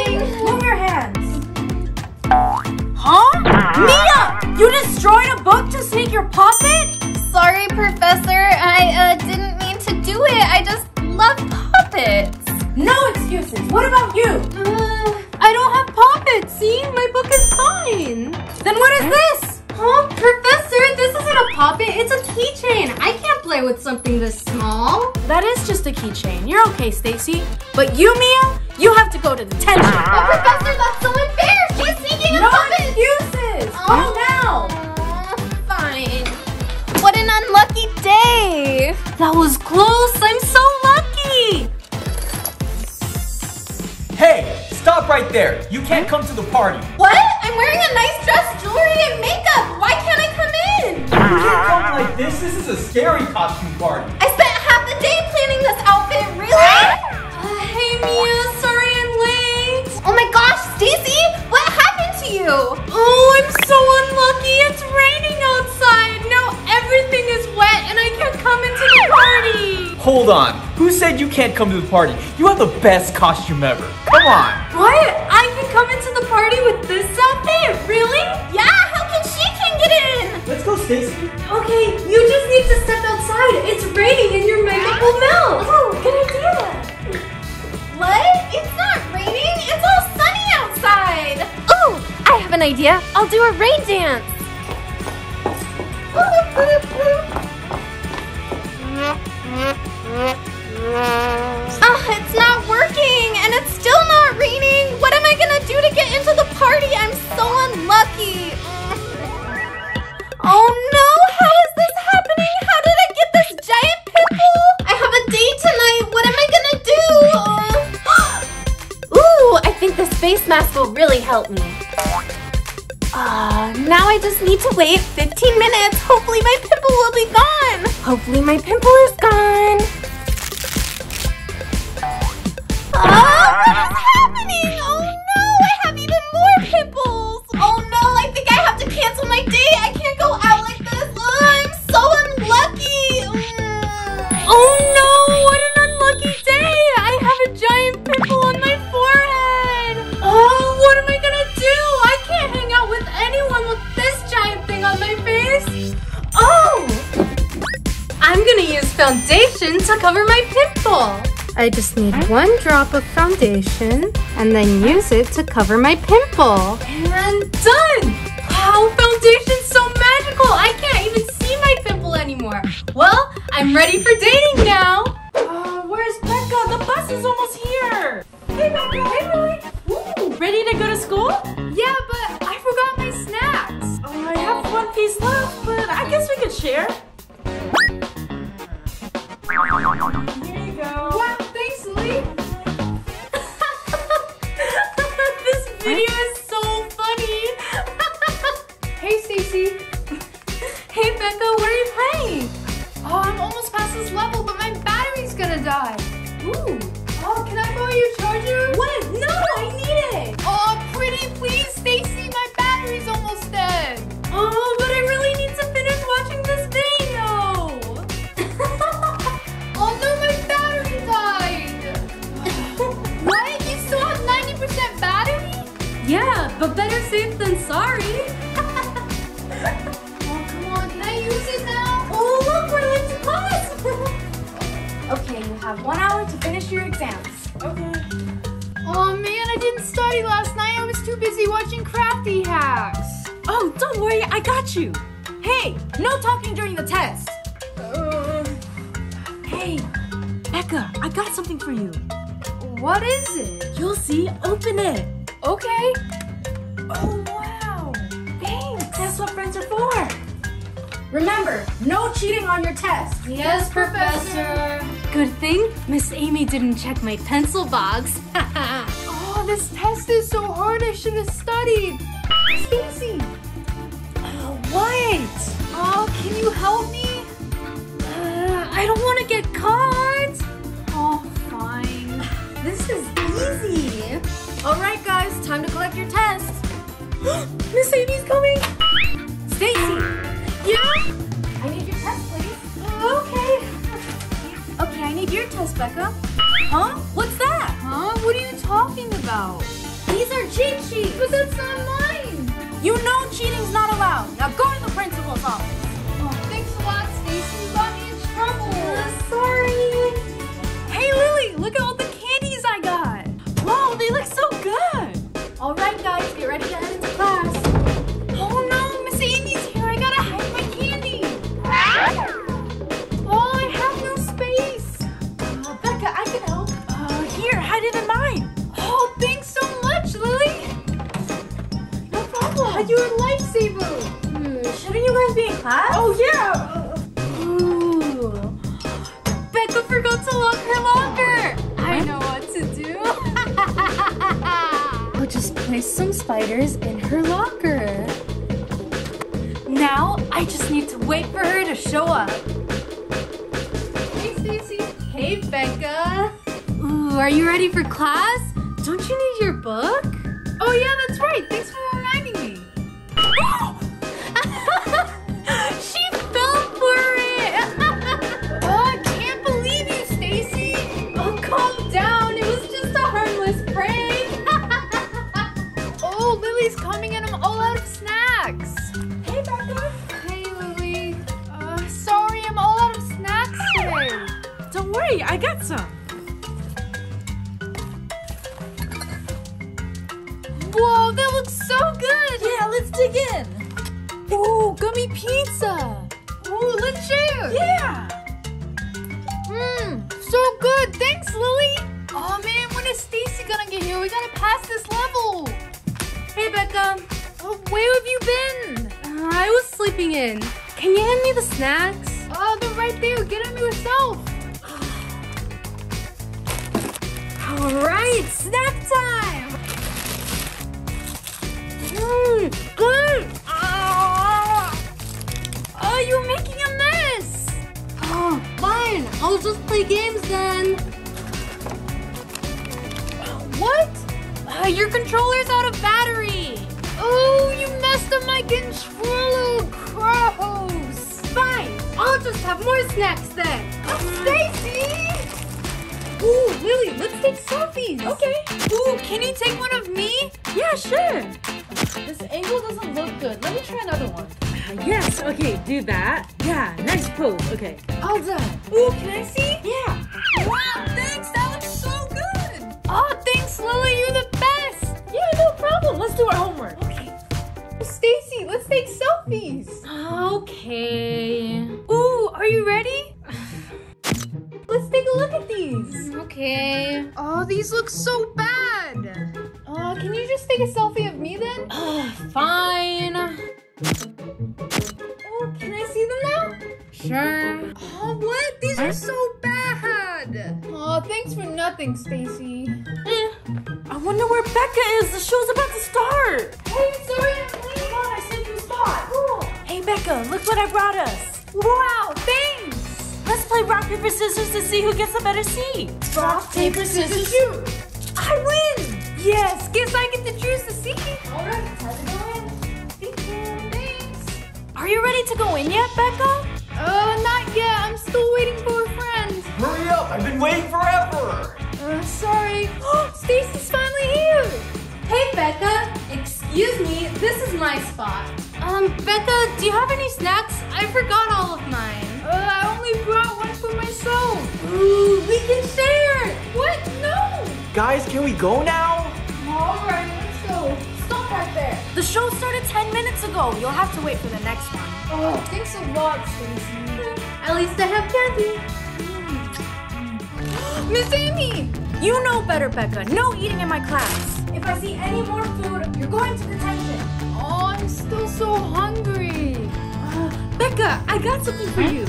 hiding? Nothing. Move your hands. Huh? Mia! You destroyed a book to sneak your puppet? Sorry, Professor. I uh, didn't mean to do it. I just love puppets. No excuses. What about you? Uh, I don't have puppets. See? My book is fine. Then what is this? Oh, Professor, this isn't a puppet, it's a keychain. I can't play with something this small. That is just a keychain. You're okay, Stacy. But you, Mia, you have to go to detention. But Professor, that's so unfair. She's sneaking a puppet. No excuses. Oh, now. Fine. What an unlucky day. That was close. I'm so lucky. Hey, stop right there. You can't come to the party. What? I'm wearing a nice dress, jewelry, and makeup. Why can't I come in? You can't come like this. This is a scary costume party. I spent half the day planning this outfit. Really? uh, hey, Mia. Sorry I'm late. Oh my gosh, Stacy. What happened to you? Oh, I'm so unlucky. It's raining outside. Now everything is wet, and I can't come into the party. Hold on. Who said you can't come to the party? You have the best costume ever. Come on. What? I can come into the party with this outfit? Really? Yeah, how can she can get in? Let's go, Stacy. Okay, you just need to step outside. It's raining and your makeup will melt. Oh, good idea. What? It's not raining. It's all sunny outside. Oh, I have an idea. I'll do a rain dance. Oh, it's not working and it's still not raining. What am I gonna do to get into the party? I'm so unlucky. Oh no, how is this happening? How did I get this giant pimple? I have a date tonight. What am I gonna do? Uh, Ooh, I think this face mask will really help me. Uh, now I just need to wait fifteen minutes. Hopefully my pimple will be gone. Hopefully my pimple is gone. Oh, what is happening? Oh no, I have even more pimples. Oh no, I think I have to cancel my date. I can't go out like this. Ugh, I'm so unlucky. Ugh. Oh no, what an unlucky day. I have a giant pimple on my forehead. Oh, what am I gonna do? I can't hang out with anyone with this giant thing on my face. Oh, I'm gonna use foundation to cover my pimple. I just need one drop of foundation and then use it to cover my pimple. And done! Wow, foundation's so magical! I can't even see my pimple anymore. Well, I'm ready for dating now. Uh, where's Becca? The bus is almost here. Hey, Becca. Hey, Lily. Ooh, ready to go to school? Yeah, but I forgot my snacks. Oh, I have one piece left, but I guess we could share. Here you go. Wow. This video is so funny. Hey, Stacy. Hey, Becca, what are you playing? Oh, I'm almost past this level, but my battery's gonna die. Ooh. Oh, can I borrow your charger? What? No, I need it. Oh, pretty please, Stacy. My battery's almost dead. Oh, but I really need to finish watching this video. Oh, no, my battery died. What? You still have ninety percent battery? Yeah, but better safe than sorry. Oh, come on. Can I use it now? Oh, look, we're late to class. Okay, you have one hour to finish your exams. Okay. Oh, man, I didn't study last night. I was too busy watching Crafty Hacks. Oh, don't worry. I got you. Hey, no talking during the test. Uh, hey, Becca, I got something for you. What is it? You'll see. Open it. Okay. Oh, wow. Thanks. That's what friends are for. Remember, no cheating on your test. Yes, Professor. Good thing Miss Amy didn't check my pencil box. Oh, this test is so hard. I should have studied. Stacy. Oh, What? Oh, can you help me? Uh, I don't want to get caught. Oh, fine. This is easy. All right, guys, time to collect your test. Miss Amy's coming. Stacy. Yeah? I need your test, please. Okay. Okay, I need your test, Becca. Huh? What's that? Huh? What are you talking about? These are cheat sheets. But that's not mine. You know cheating's not allowed. Now go to the principal's office. Oh, thanks a lot, Stacy. You got me in trouble. Uh, sorry. Hey, Lily, look at all the candies I got. Whoa, they look so good. All right, guys, get ready to head into class. Oh, no, Miss Amy's here. I gotta hide my candy. Oh, I have no space. Uh, Becca, I can help. Uh, here, hide it in mine. Oh, thanks so much, Lily. No problem. You were a lifesaver. Hmm, shouldn't you guys be in class? Oh, yeah. Ooh. Becca forgot to lock her locker. I know what to do. I'll just place some spiders in her locker. Now, I just need to wait for her to show up. Hey, Stacy. Hey, Becca. Ooh, are you ready for class? Don't you need your book? Oh, yeah, that's right. Thanks for reminding me. She fell for it! Oh, I can't believe you, Stacy! Oh, calm down. It was just a harmless prank. Oh, Lily's coming and I'm all out of snacks. Hey, Becca. Hey, Lily. Uh, sorry, I'm all out of snacks today. Don't worry, I got some. Whoa, that looks so good! Yeah, let's dig in! Ooh, gummy pizza! Ooh, let's share! Yeah! Mmm, so good! Thanks, Lily! Oh man, when is Stacy gonna get here? We gotta pass this level! Hey, Becca! Oh, where have you been? Uh, I was sleeping in. Can you hand me the snacks? Oh, they're right there! Get them yourself! Alright, snack time! Mmm, good! Ah. Oh, you're making a mess! Oh, fine, I'll just play games then. What? Uh, your controller's out of battery. Oh, you messed up my controller, gross. Fine, I'll just have more snacks then. Oh, Stacy! Ooh, Lily, let's take selfies. Okay. Ooh, can you take one of me? Yeah, sure. This angle doesn't look good. Let me try another one. Uh, yes, okay, do that. Yeah, nice pose. Okay. All done. Ooh, can I see? Yeah. Wow, thanks. That looks so good. Oh, thanks, Lily. You're the best. Yeah, no problem. Let's do our homework. Okay. Stacy, let's take selfies. Okay. Ooh, are you ready? Let's take a look at these. Okay. Oh, these look so bad. Uh, can you just take a selfie of me then? Oh, fine. Oh, can I see them now? Sure. Oh, what? These are so bad. Oh, thanks for nothing, Stacy. Eh, I wonder where Becca is. The show's about to start. Hey, sorry I'm late. Come on, I saved your spot. Cool. Hey, Becca, look what I brought us. Wow, thanks. Let's play rock, paper, scissors to see who gets a better seat. Rock, paper, scissors, shoot. I win! Yes, guess I get to choose the seat. All right, time to go in. Thank you. Thanks. Are you ready to go in yet, Becca? Uh, not yet. I'm still waiting for a friend. Hurry up. I've been waiting forever. Uh, sorry. Stacy's finally here. Hey, Becca. Excuse me. This is my spot. Um, Becca, do you have any snacks? I forgot all of mine. Uh, I only brought one for myself. Ooh, we can share. What? No. Guys, can we go now? All right, let's go. Stop right there. The show started ten minutes ago. You'll have to wait for the next one. Oh, thanks a lot, Stacy. At least I have candy. Mm. Miss Amy! You know better, Becca. No eating in my class. If I see any more food, you're going to detention. Oh, I'm still so hungry. Becca, I got something for you.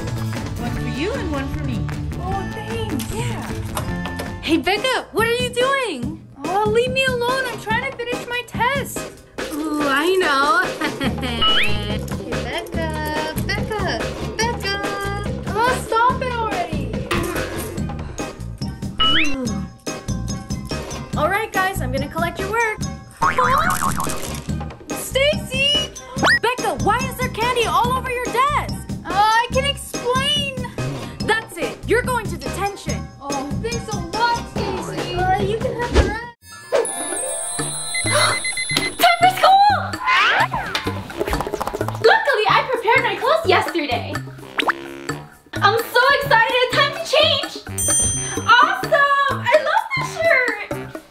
One for you and one for me. Oh, thanks. Yeah. Hey, Becca, what are you doing? Oh, leave me alone. I'm trying to finish my test. Ooh, I know. Hey, Becca. gonna collect your work. Huh? Stacy! Becca, why is there candy all over your desk? Uh, I can explain. That's it. You're going to detention. Oh, thanks a lot, Stacy. Uh, you can have the rest. Time for school! Luckily, I prepared my clothes yesterday. I'm so excited. Time to change. Awesome! I love this shirt.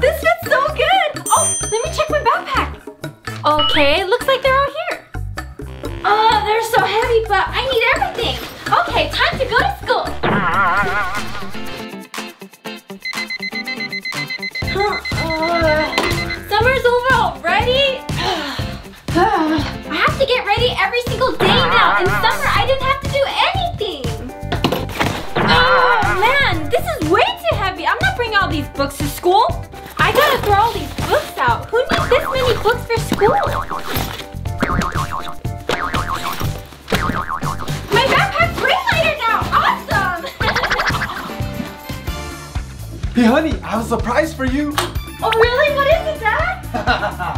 This fits so good. Oh, let me check my backpack. Okay, looks like they're all here. Oh, they're so heavy, but I need everything. Okay, time to go to school. Huh, uh, summer's over already? I have to get ready every single day now. In summer, I didn't have to do anything. Oh, man. This is way too heavy. I'm not bringing all these books to school. I gotta throw all these books out. Who needs this many books for school? My backpack's way lighter now. Awesome. Hey, honey. I have a surprise for you. Oh, really? What is it, Dad?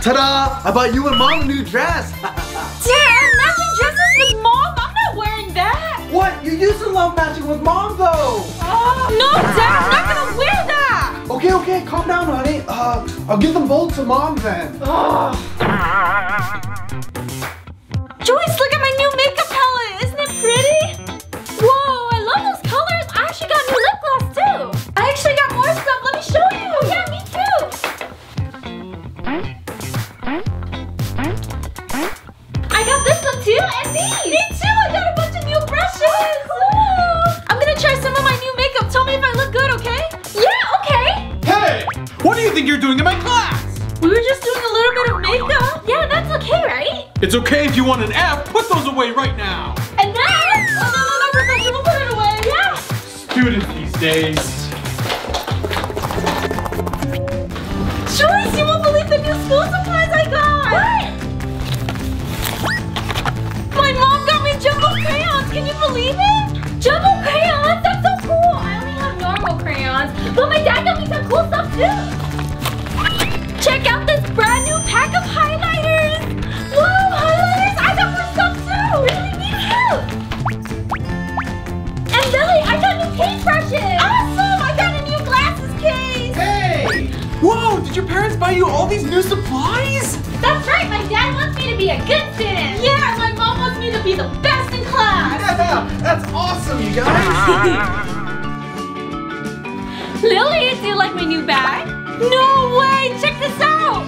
Ta-da! I bought you and Mom a new dress! Damn! Matching dresses with Mom? I'm not wearing that! What? You used to love matching with Mom, though! Oh, no, Dad! I'm not gonna wear that! Okay, okay. Calm down, honey. Uh, I'll give them both to Mom, then. Oh. Joyce, look at my new makeup palette! Isn't it pretty? Whoa, I love those colors! I actually got new lip gloss, too! I actually got more stuff! Let me show you! Oh, yeah, me too! Too, and me. me too! I got a bunch of new brushes! Oh, cool. I'm gonna try some of my new makeup. Tell me if I look good, okay? Yeah, okay! Hey! What do you think you're doing in my class? We were just doing a little bit of makeup. Yeah, that's okay, right? It's okay if you want an F. Put those away right now. An F? Oh, no, no, no, Professor, we'll put it away, yeah! Students these days. Joyce, you won't believe the new school supplies I got! What? Jumbo crayons, can you believe it? Jumbo crayons, that's so cool! I only have normal crayons, but my dad got me some cool stuff too! Check out this brand new pack of highlighters! Whoa, highlighters! I got more stuff too! Really need help! And Lily, I got new paintbrushes! Awesome! I got a new glasses case! Hey! Whoa, did your parents buy you all these new supplies? That's right, my dad wants me to be a good student! Yeah, my mom wants me to be the best! Yeah, that's awesome, you guys! Lily, do you like my new bag? No way! Check this out!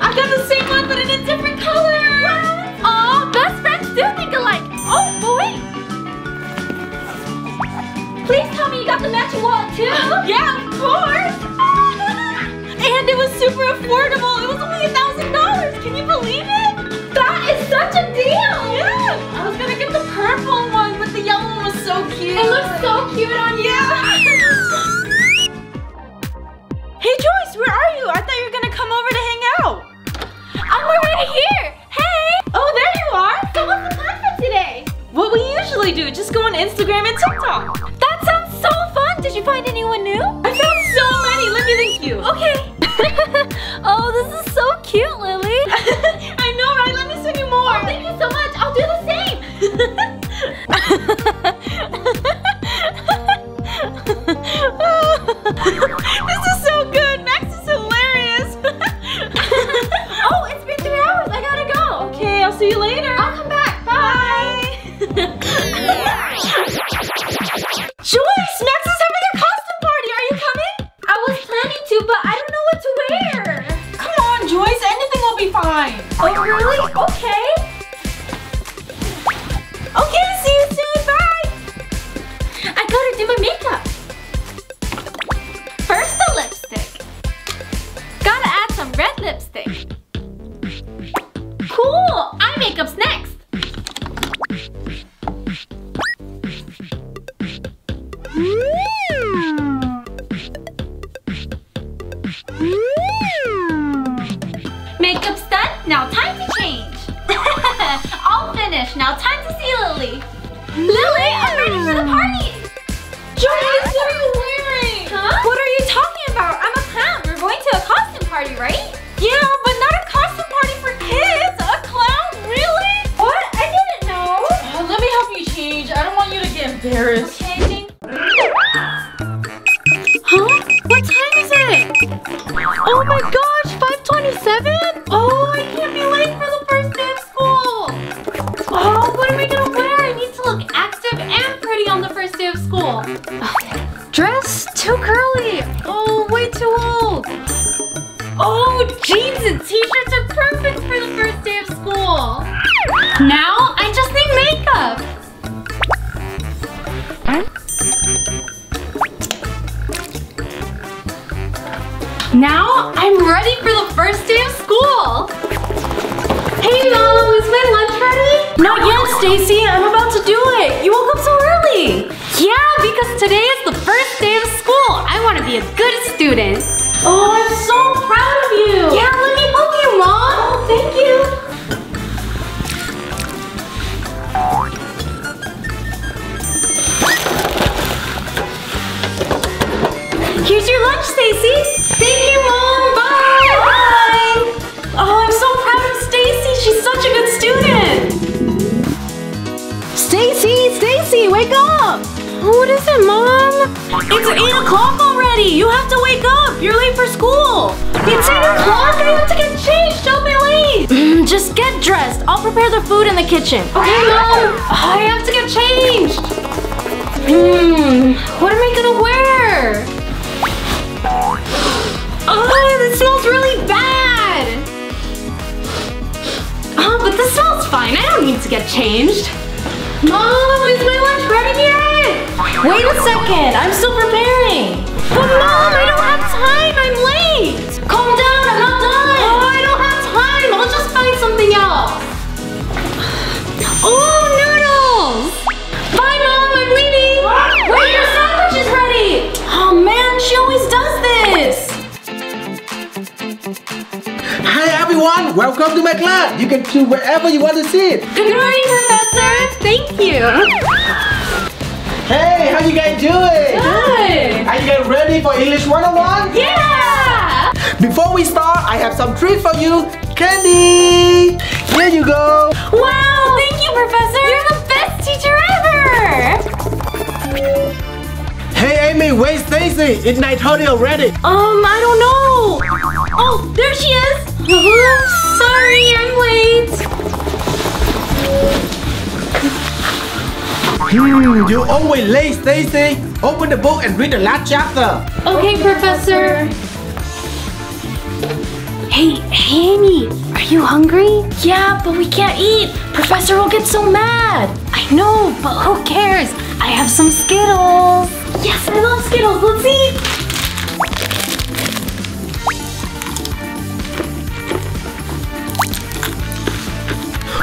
I got the same one, but in a different color! Wow. Oh, best friends do think alike! Oh, boy! Please tell me you got the matching wallet too! Yeah, of course! And it was super affordable! It was only a thousand dollars! Can you believe it? That is such a deal! Yeah! I was gonna get the purple one, but the yellow one was so cute. It looks so cute on you! Hey Joyce, where are you? I thought you were gonna come over to hang out. I'm right here! Hey! Oh, there you are! So what's the plan for today? What we usually do, just go on Instagram and TikTok. That sounds so fun! Did you find anyone new? I found so many! Let me link you. Okay. Oh, this is so cute, Lily. I know, right? Let me send you more. Oh, thank you so much. I'll do the same. This is so good. Max is hilarious. Oh, it's been three hours. I gotta go. Okay, I'll see you later. I'll come back. Bye. Joyce, Max is having their costume party. Are you coming? I was planning to, but I don't know what to wear. Come on, Joyce. Anything will be fine. Oh, really? Okay. Okay, see you soon. Bye. I gotta do my makeup. Oh my gosh, five twenty-seven? Oh, I can't be late for the first day of school. Oh, what am I gonna wear? I need to look active and pretty on the first day of school. Oh, dress too curly. Oh, way too old. Oh, jeans and t-shirts are perfect for the first day of school. Now I just need makeup. Now I'm ready for the first day of school. Hey Mom, is my lunch ready? Not yet, Stacy. I'm about to do it. You woke up so early. Yeah, because today is the first day of school. I want to be a good student. Oh, I'm so proud of you. Yeah, let me help you, Mom. Oh, thank you. Here's your lunch, Stacy. Thank you, Mom. Bye. Bye. Oh, I'm so proud of Stacy. She's such a good student. Stacy, Stacy, wake up. What is it, Mom? It's eight o'clock already! You have to wake up! You're late for school! It's eight o'clock! I have to get changed! Don't be late! Mm, just get dressed. I'll prepare the food in the kitchen. Okay, Mom! I have to get changed! Hmm, what am I gonna wear? Oh, this smells really bad! Oh, but this smells fine. I don't need to get changed. Mom, is my lunch ready yet? Wait a second, I'm still preparing. But Mom, I don't have time, I'm late. Calm down, I'm not done. Oh, I don't have time, I'll just find something else. Oh, noodles. Bye Mom, I'm leaving. Wait, your sandwich is ready. Oh man, she always does this. Hi everyone, welcome to my class. You can choose wherever you want to sit. Good morning, Professor. Thank you. Hey, how you guys doing? Good! Are you guys ready for English one oh one? Yeah! Before we start, I have some treats for you. Candy! Here you go! Wow! Thank you, Professor! You're the best teacher ever! Hey, Amy, where's Stacy? It's nine thirty already. Um, I don't know. Oh, there she is! Sorry, I'm late. Hmm, you're always late, Stacy. Open the book and read the last chapter. Okay, Professor. Hey, Amy, are you hungry? Yeah, but we can't eat. Professor will get so mad. I know, but who cares? I have some Skittles. Yes, I love Skittles. Let's eat.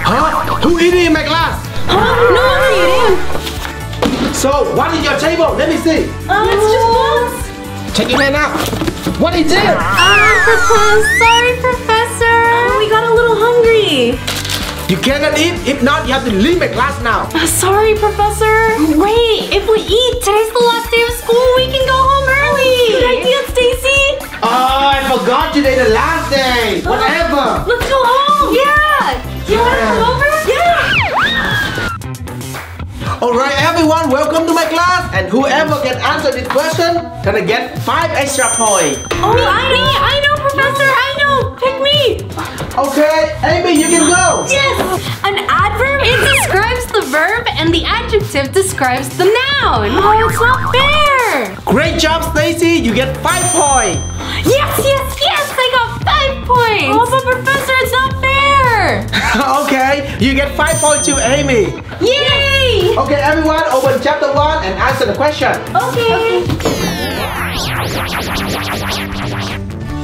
Huh? Who eating in my class? Oh, no, I'm eating. So, what is your table? Let me see. Oh, it's just books. Check your hand out. What is it? Oh, sorry, Professor. Oh, we got a little hungry. You cannot eat. If not, you have to leave my class now. Uh, sorry, Professor. Wait, if we eat, today's the last day of school. We can go home early. Good idea, Stacy. Oh, I forgot today, the last day. Uh, Whatever. Let's go home. Yeah. You want to come over? Alright everyone, welcome to my class, and whoever can answer this question gonna get five extra points. Oh, me, I know, I know, Professor, I know, pick me. Okay, Amy, you can go. Yes, an adverb, it describes the verb, and the adjective describes the noun. Oh, it's not fair. Great job, Stacy, you get five points. Yes, yes, yes, I got five points. Oh, but Professor, it's not fair. Okay, you get five points too, Amy. Yay! Okay, everyone, open chapter one and answer the question. Okay.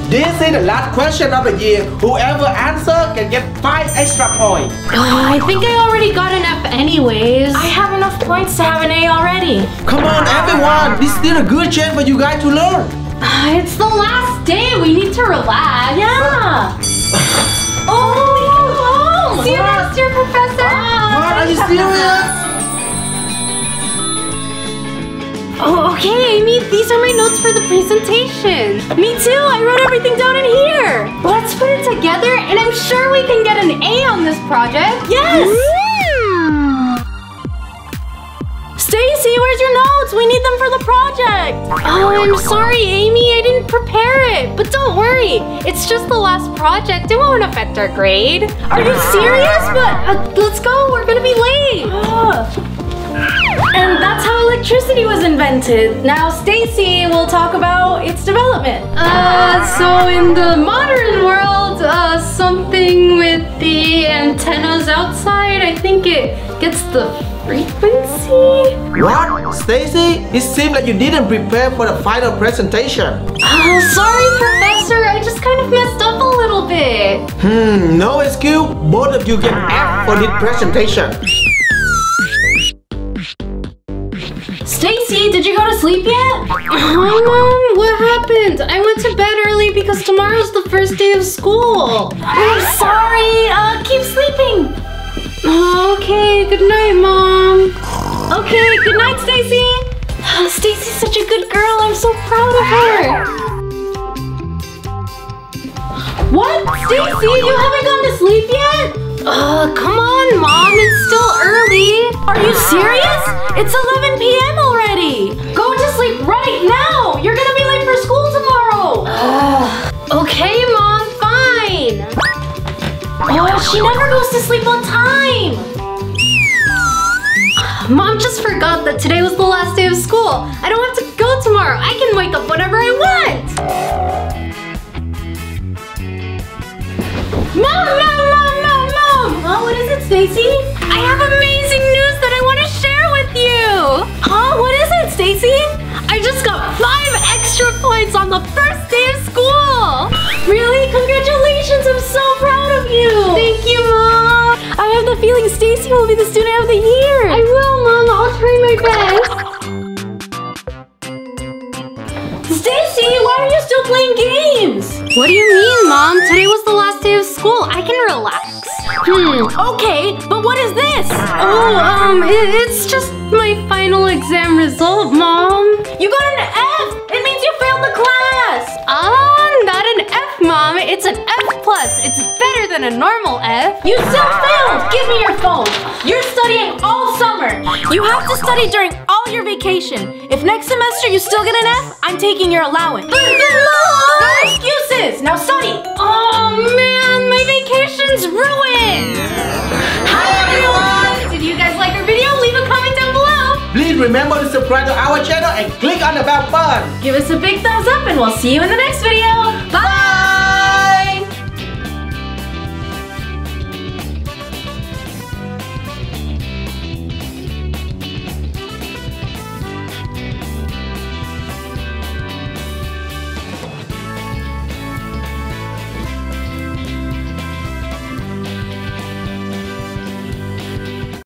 This is the last question of the year. Whoever answers can get five extra points. Oh, I think I already got enough anyways. I have enough points to have an A already. Come on, everyone. This is still a good chance for you guys to learn. Uh, it's the last day. We need to relax. Yeah. Oh, we can go home. See you next year, Professor. What? Are you serious? Oh, okay, Amy, these are my notes for the presentation. Me too, I wrote everything down in here. Let's put it together, and I'm sure we can get an A on this project. Yes! Yeah. Stacy, where's your notes? notes! We need them for the project! Oh, I'm sorry, Amy. I didn't prepare it. But don't worry. It's just the last project. It won't affect our grade. Are you serious? But uh, let's go. We're gonna be late. And that's how electricity was invented. Now, Stacy will talk about its development. Uh, so in the modern world, uh, something with the antennas outside, I think it gets the frequency? What? Stacy? It seemed like you didn't prepare for the final presentation. Oh, sorry, Professor. I just kind of messed up a little bit. Hmm, no excuse. Both of you get F for this presentation. Stacy, did you go to sleep yet? Oh, Mom, what happened? I went to bed early because tomorrow's the first day of school. I'm sorry. Uh, keep sleeping. Okay, good night, Mom. Okay, good night, Stacy. Oh, Stacy's such a good girl. I'm so proud of her. What? Stacy, you haven't gone to sleep yet? Uh, come on, Mom, it's still early. Are you serious? It's eleven p m already. Go to sleep right now. You're gonna be late for school tomorrow. Uh, okay, Mom, fine. Oh, she never goes to sleep on time. Mom just forgot that today was the last day of school. I don't have to go tomorrow. I can wake up whenever I want. Mom, Mom, Mom! Oh, what is it, Stacy? I have amazing news that I want to share with you. Oh, what is it, Stacy? I just got five extra points on the first day of school. Really? Congratulations. I'm so proud of you. Thank you, Mom. I have the feeling Stacy will be the student of the year. I will, Mom. I'll try my best. Stacy, why are you still playing games? What do you mean, Mom? Today was the last day of school. I can relax. Hmm, okay, but what is this? Oh, um, it, it's just my final exam result, Mom. You got an F! It means you failed the class! Um, not an F, Mom. It's an F plus. It's better than a normal F. You still failed! Give me your phone. You're studying all summer. You have to study during all your vacation. If next semester you still get an F, I'm taking your allowance. But, but Mom! No excuses! Now study! Oh, man, my vacation's ruined! Hi everyone! Did you guys like our video? Leave a comment down below! Please remember to subscribe to our channel and click on the bell button! Give us a big thumbs up and we'll see you in the next video!